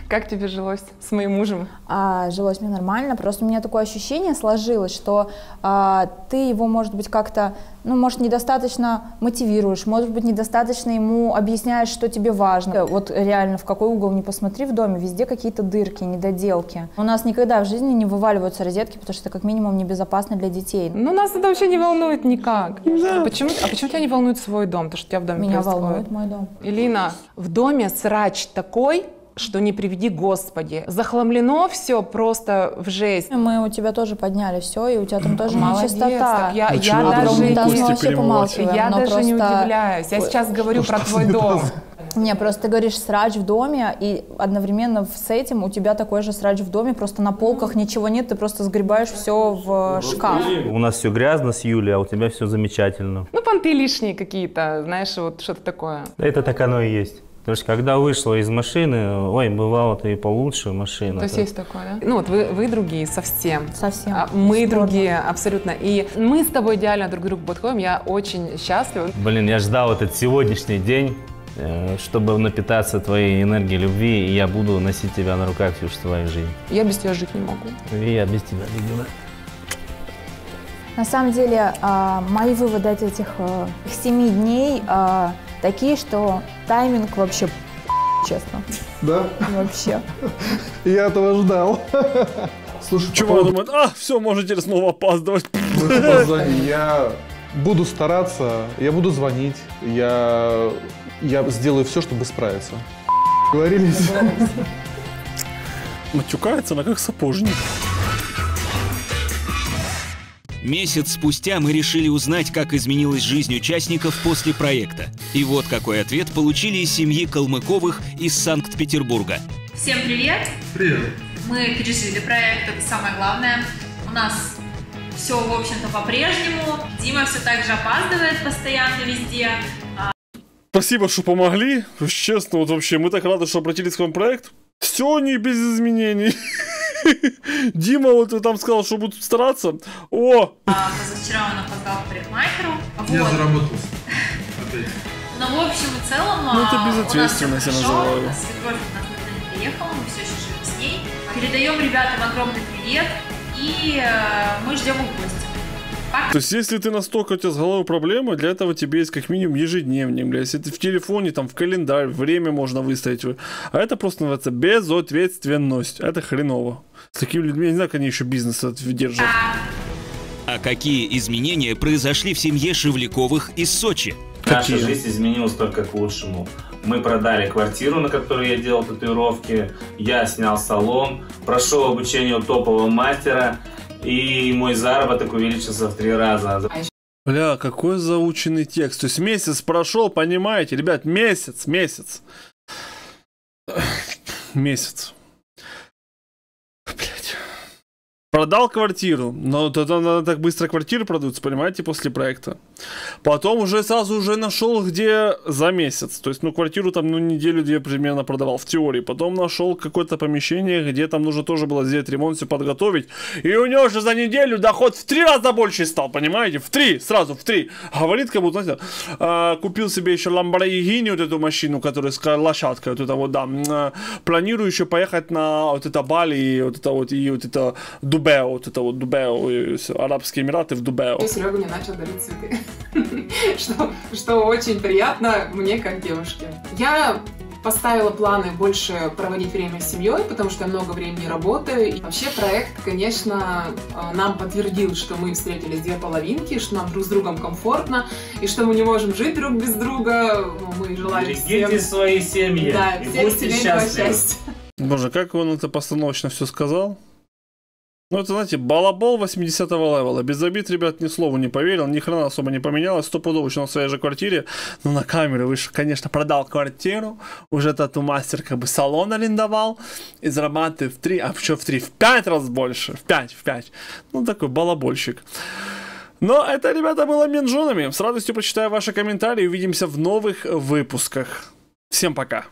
Как тебе жилось с моим мужем? А, жилось мне нормально, просто у меня такое ощущение сложилось, что а, ты его, может быть, как-то, ну, может, недостаточно мотивируешь, может быть, недостаточно ему объясняешь, что тебе важно. Вот реально, в какой угол не посмотри в доме, везде какие-то дырки, недоделки. У нас никогда в жизни не вываливаются розетки, потому что это как минимум небезопасно для детей. Ну, нас это вообще не волнует никак. Да. Почему, а почему тебя не волнует свой дом, то, что у тебя в доме Меня происходит? волнует мой дом. Элина, в доме срач такой... что не приведи Господи. Захламлено все просто в жесть. Мы у тебя тоже подняли все, и у тебя там тоже нечистота. Я, я даже, не, я даже не удивляюсь. Я сейчас говорю про твой дом. Не, просто ты говоришь срач в доме, и одновременно с этим у тебя такой же срач в доме, просто на полках ничего нет, ты просто сгребаешь все в шкаф. У нас все грязно с Юлей, а у тебя все замечательно. Ну, понты лишние какие-то, знаешь, вот что-то такое. Это так оно и есть. Потому что когда вышла из машины, ой, бывало-то и получше машина. То есть есть такое, да? Ну вот вы, вы другие совсем. Совсем. А мы Спорно. другие, абсолютно. И мы с тобой идеально друг к другу подходим, я очень счастлива. Блин, я ждал этот сегодняшний день, чтобы напитаться твоей энергией любви, и я буду носить тебя на руках всю свою жизнь. Я без тебя жить не могу. И я без тебя не могу. На самом деле, мои выводы от этих семи дней такие, что тайминг вообще, честно. Да? Вообще. Я этого ждал. Слушай, чувак думает, а, все, можете снова опаздывать. Я буду стараться, я буду звонить, я... Я сделаю все, чтобы справиться. Говорились? Матюкается она как сапожник. Месяц спустя мы решили узнать, как изменилась жизнь участников после проекта. И вот какой ответ получили из семьи Калмыковых из Санкт-Петербурга. Всем привет! Привет! Мы пережили проект, это самое главное. У нас все, в общем-то, по-прежнему. Дима все так же опаздывает постоянно везде. Спасибо, что помогли. Честно, вот вообще, мы так рады, что обратились к вам в проект. Все не без изменений. Дима вот там сказал, что будут стараться. О! Позавчера он опоздал к парикмахеру. Я заработался. Но в общем и целом... Ну это безответственность, я называю. У нас свекровь никуда не приехала, мы все еще живем с ней. Передаем ребятам огромный привет. И мы ждем их гостя. То есть, если ты настолько у тебя с головой проблемы, для этого тебе есть как минимум ежедневник, бля. Если ты в телефоне, там, в календарь, время можно выставить. А это просто называется безответственность. Это хреново. С такими людьми, я не знаю, как они еще бизнес держат. А какие изменения произошли в семье Шевляковых из Сочи? Наша жизнь изменилась только к лучшему. Мы продали квартиру, на которой я делал татуировки. Я снял салон. Прошел обучение у топового мастера. И мой заработок увеличился в три раза. Бля, какой заученный текст. То есть месяц прошел, понимаете, ребят, месяц, месяц. Месяц. Блять. Продал квартиру, но тогда так быстро квартиры продаются, понимаете, после проекта. Потом уже сразу уже нашел где за месяц. То есть, ну, квартиру там, ну, неделю-две примерно продавал, в теории. Потом нашел какое-то помещение, где там нужно тоже было сделать ремонт, все подготовить. И у него же за неделю доход в три раза больше стал, понимаете? В три, сразу в три. Говорит, как будто, знаете, а, купил себе еще Lamborghini, вот эту машину, которая с лошадкой, вот это вот, да. А, планирую еще поехать на вот это Бали, и вот это вот, и вот это... Дубео, вот это вот Дубео, и все, Арабские Эмираты в Дубео. И Серега мне начал дарить цветы, что, что очень приятно мне как девушке. Я поставила планы больше проводить время с семьей, потому что я много времени работаю. И вообще проект, конечно, нам подтвердил, что мы встретились две половинки, что нам друг с другом комфортно, и что мы не можем жить друг без друга. Мы желаем Берегите всем... свои семьи, да, и всех будьте счастливы. Боже, как он это постановочно все сказал? Ну, это, знаете, балабол восьмидесятого левела. Без обид, ребят, ни слова не поверил, ни хрена особо не поменялось. Стопудово в своей же квартире. Но на камеру выше, конечно, продал квартиру. Уже тату-мастер как бы салон арендовал. И зарабатывает в три, а что в три? В пять раз больше. В пять, в пять. Ну, такой балабольщик. Но это, ребята, было «Обмен женами». С радостью почитаю ваши комментарии. Увидимся в новых выпусках. Всем пока.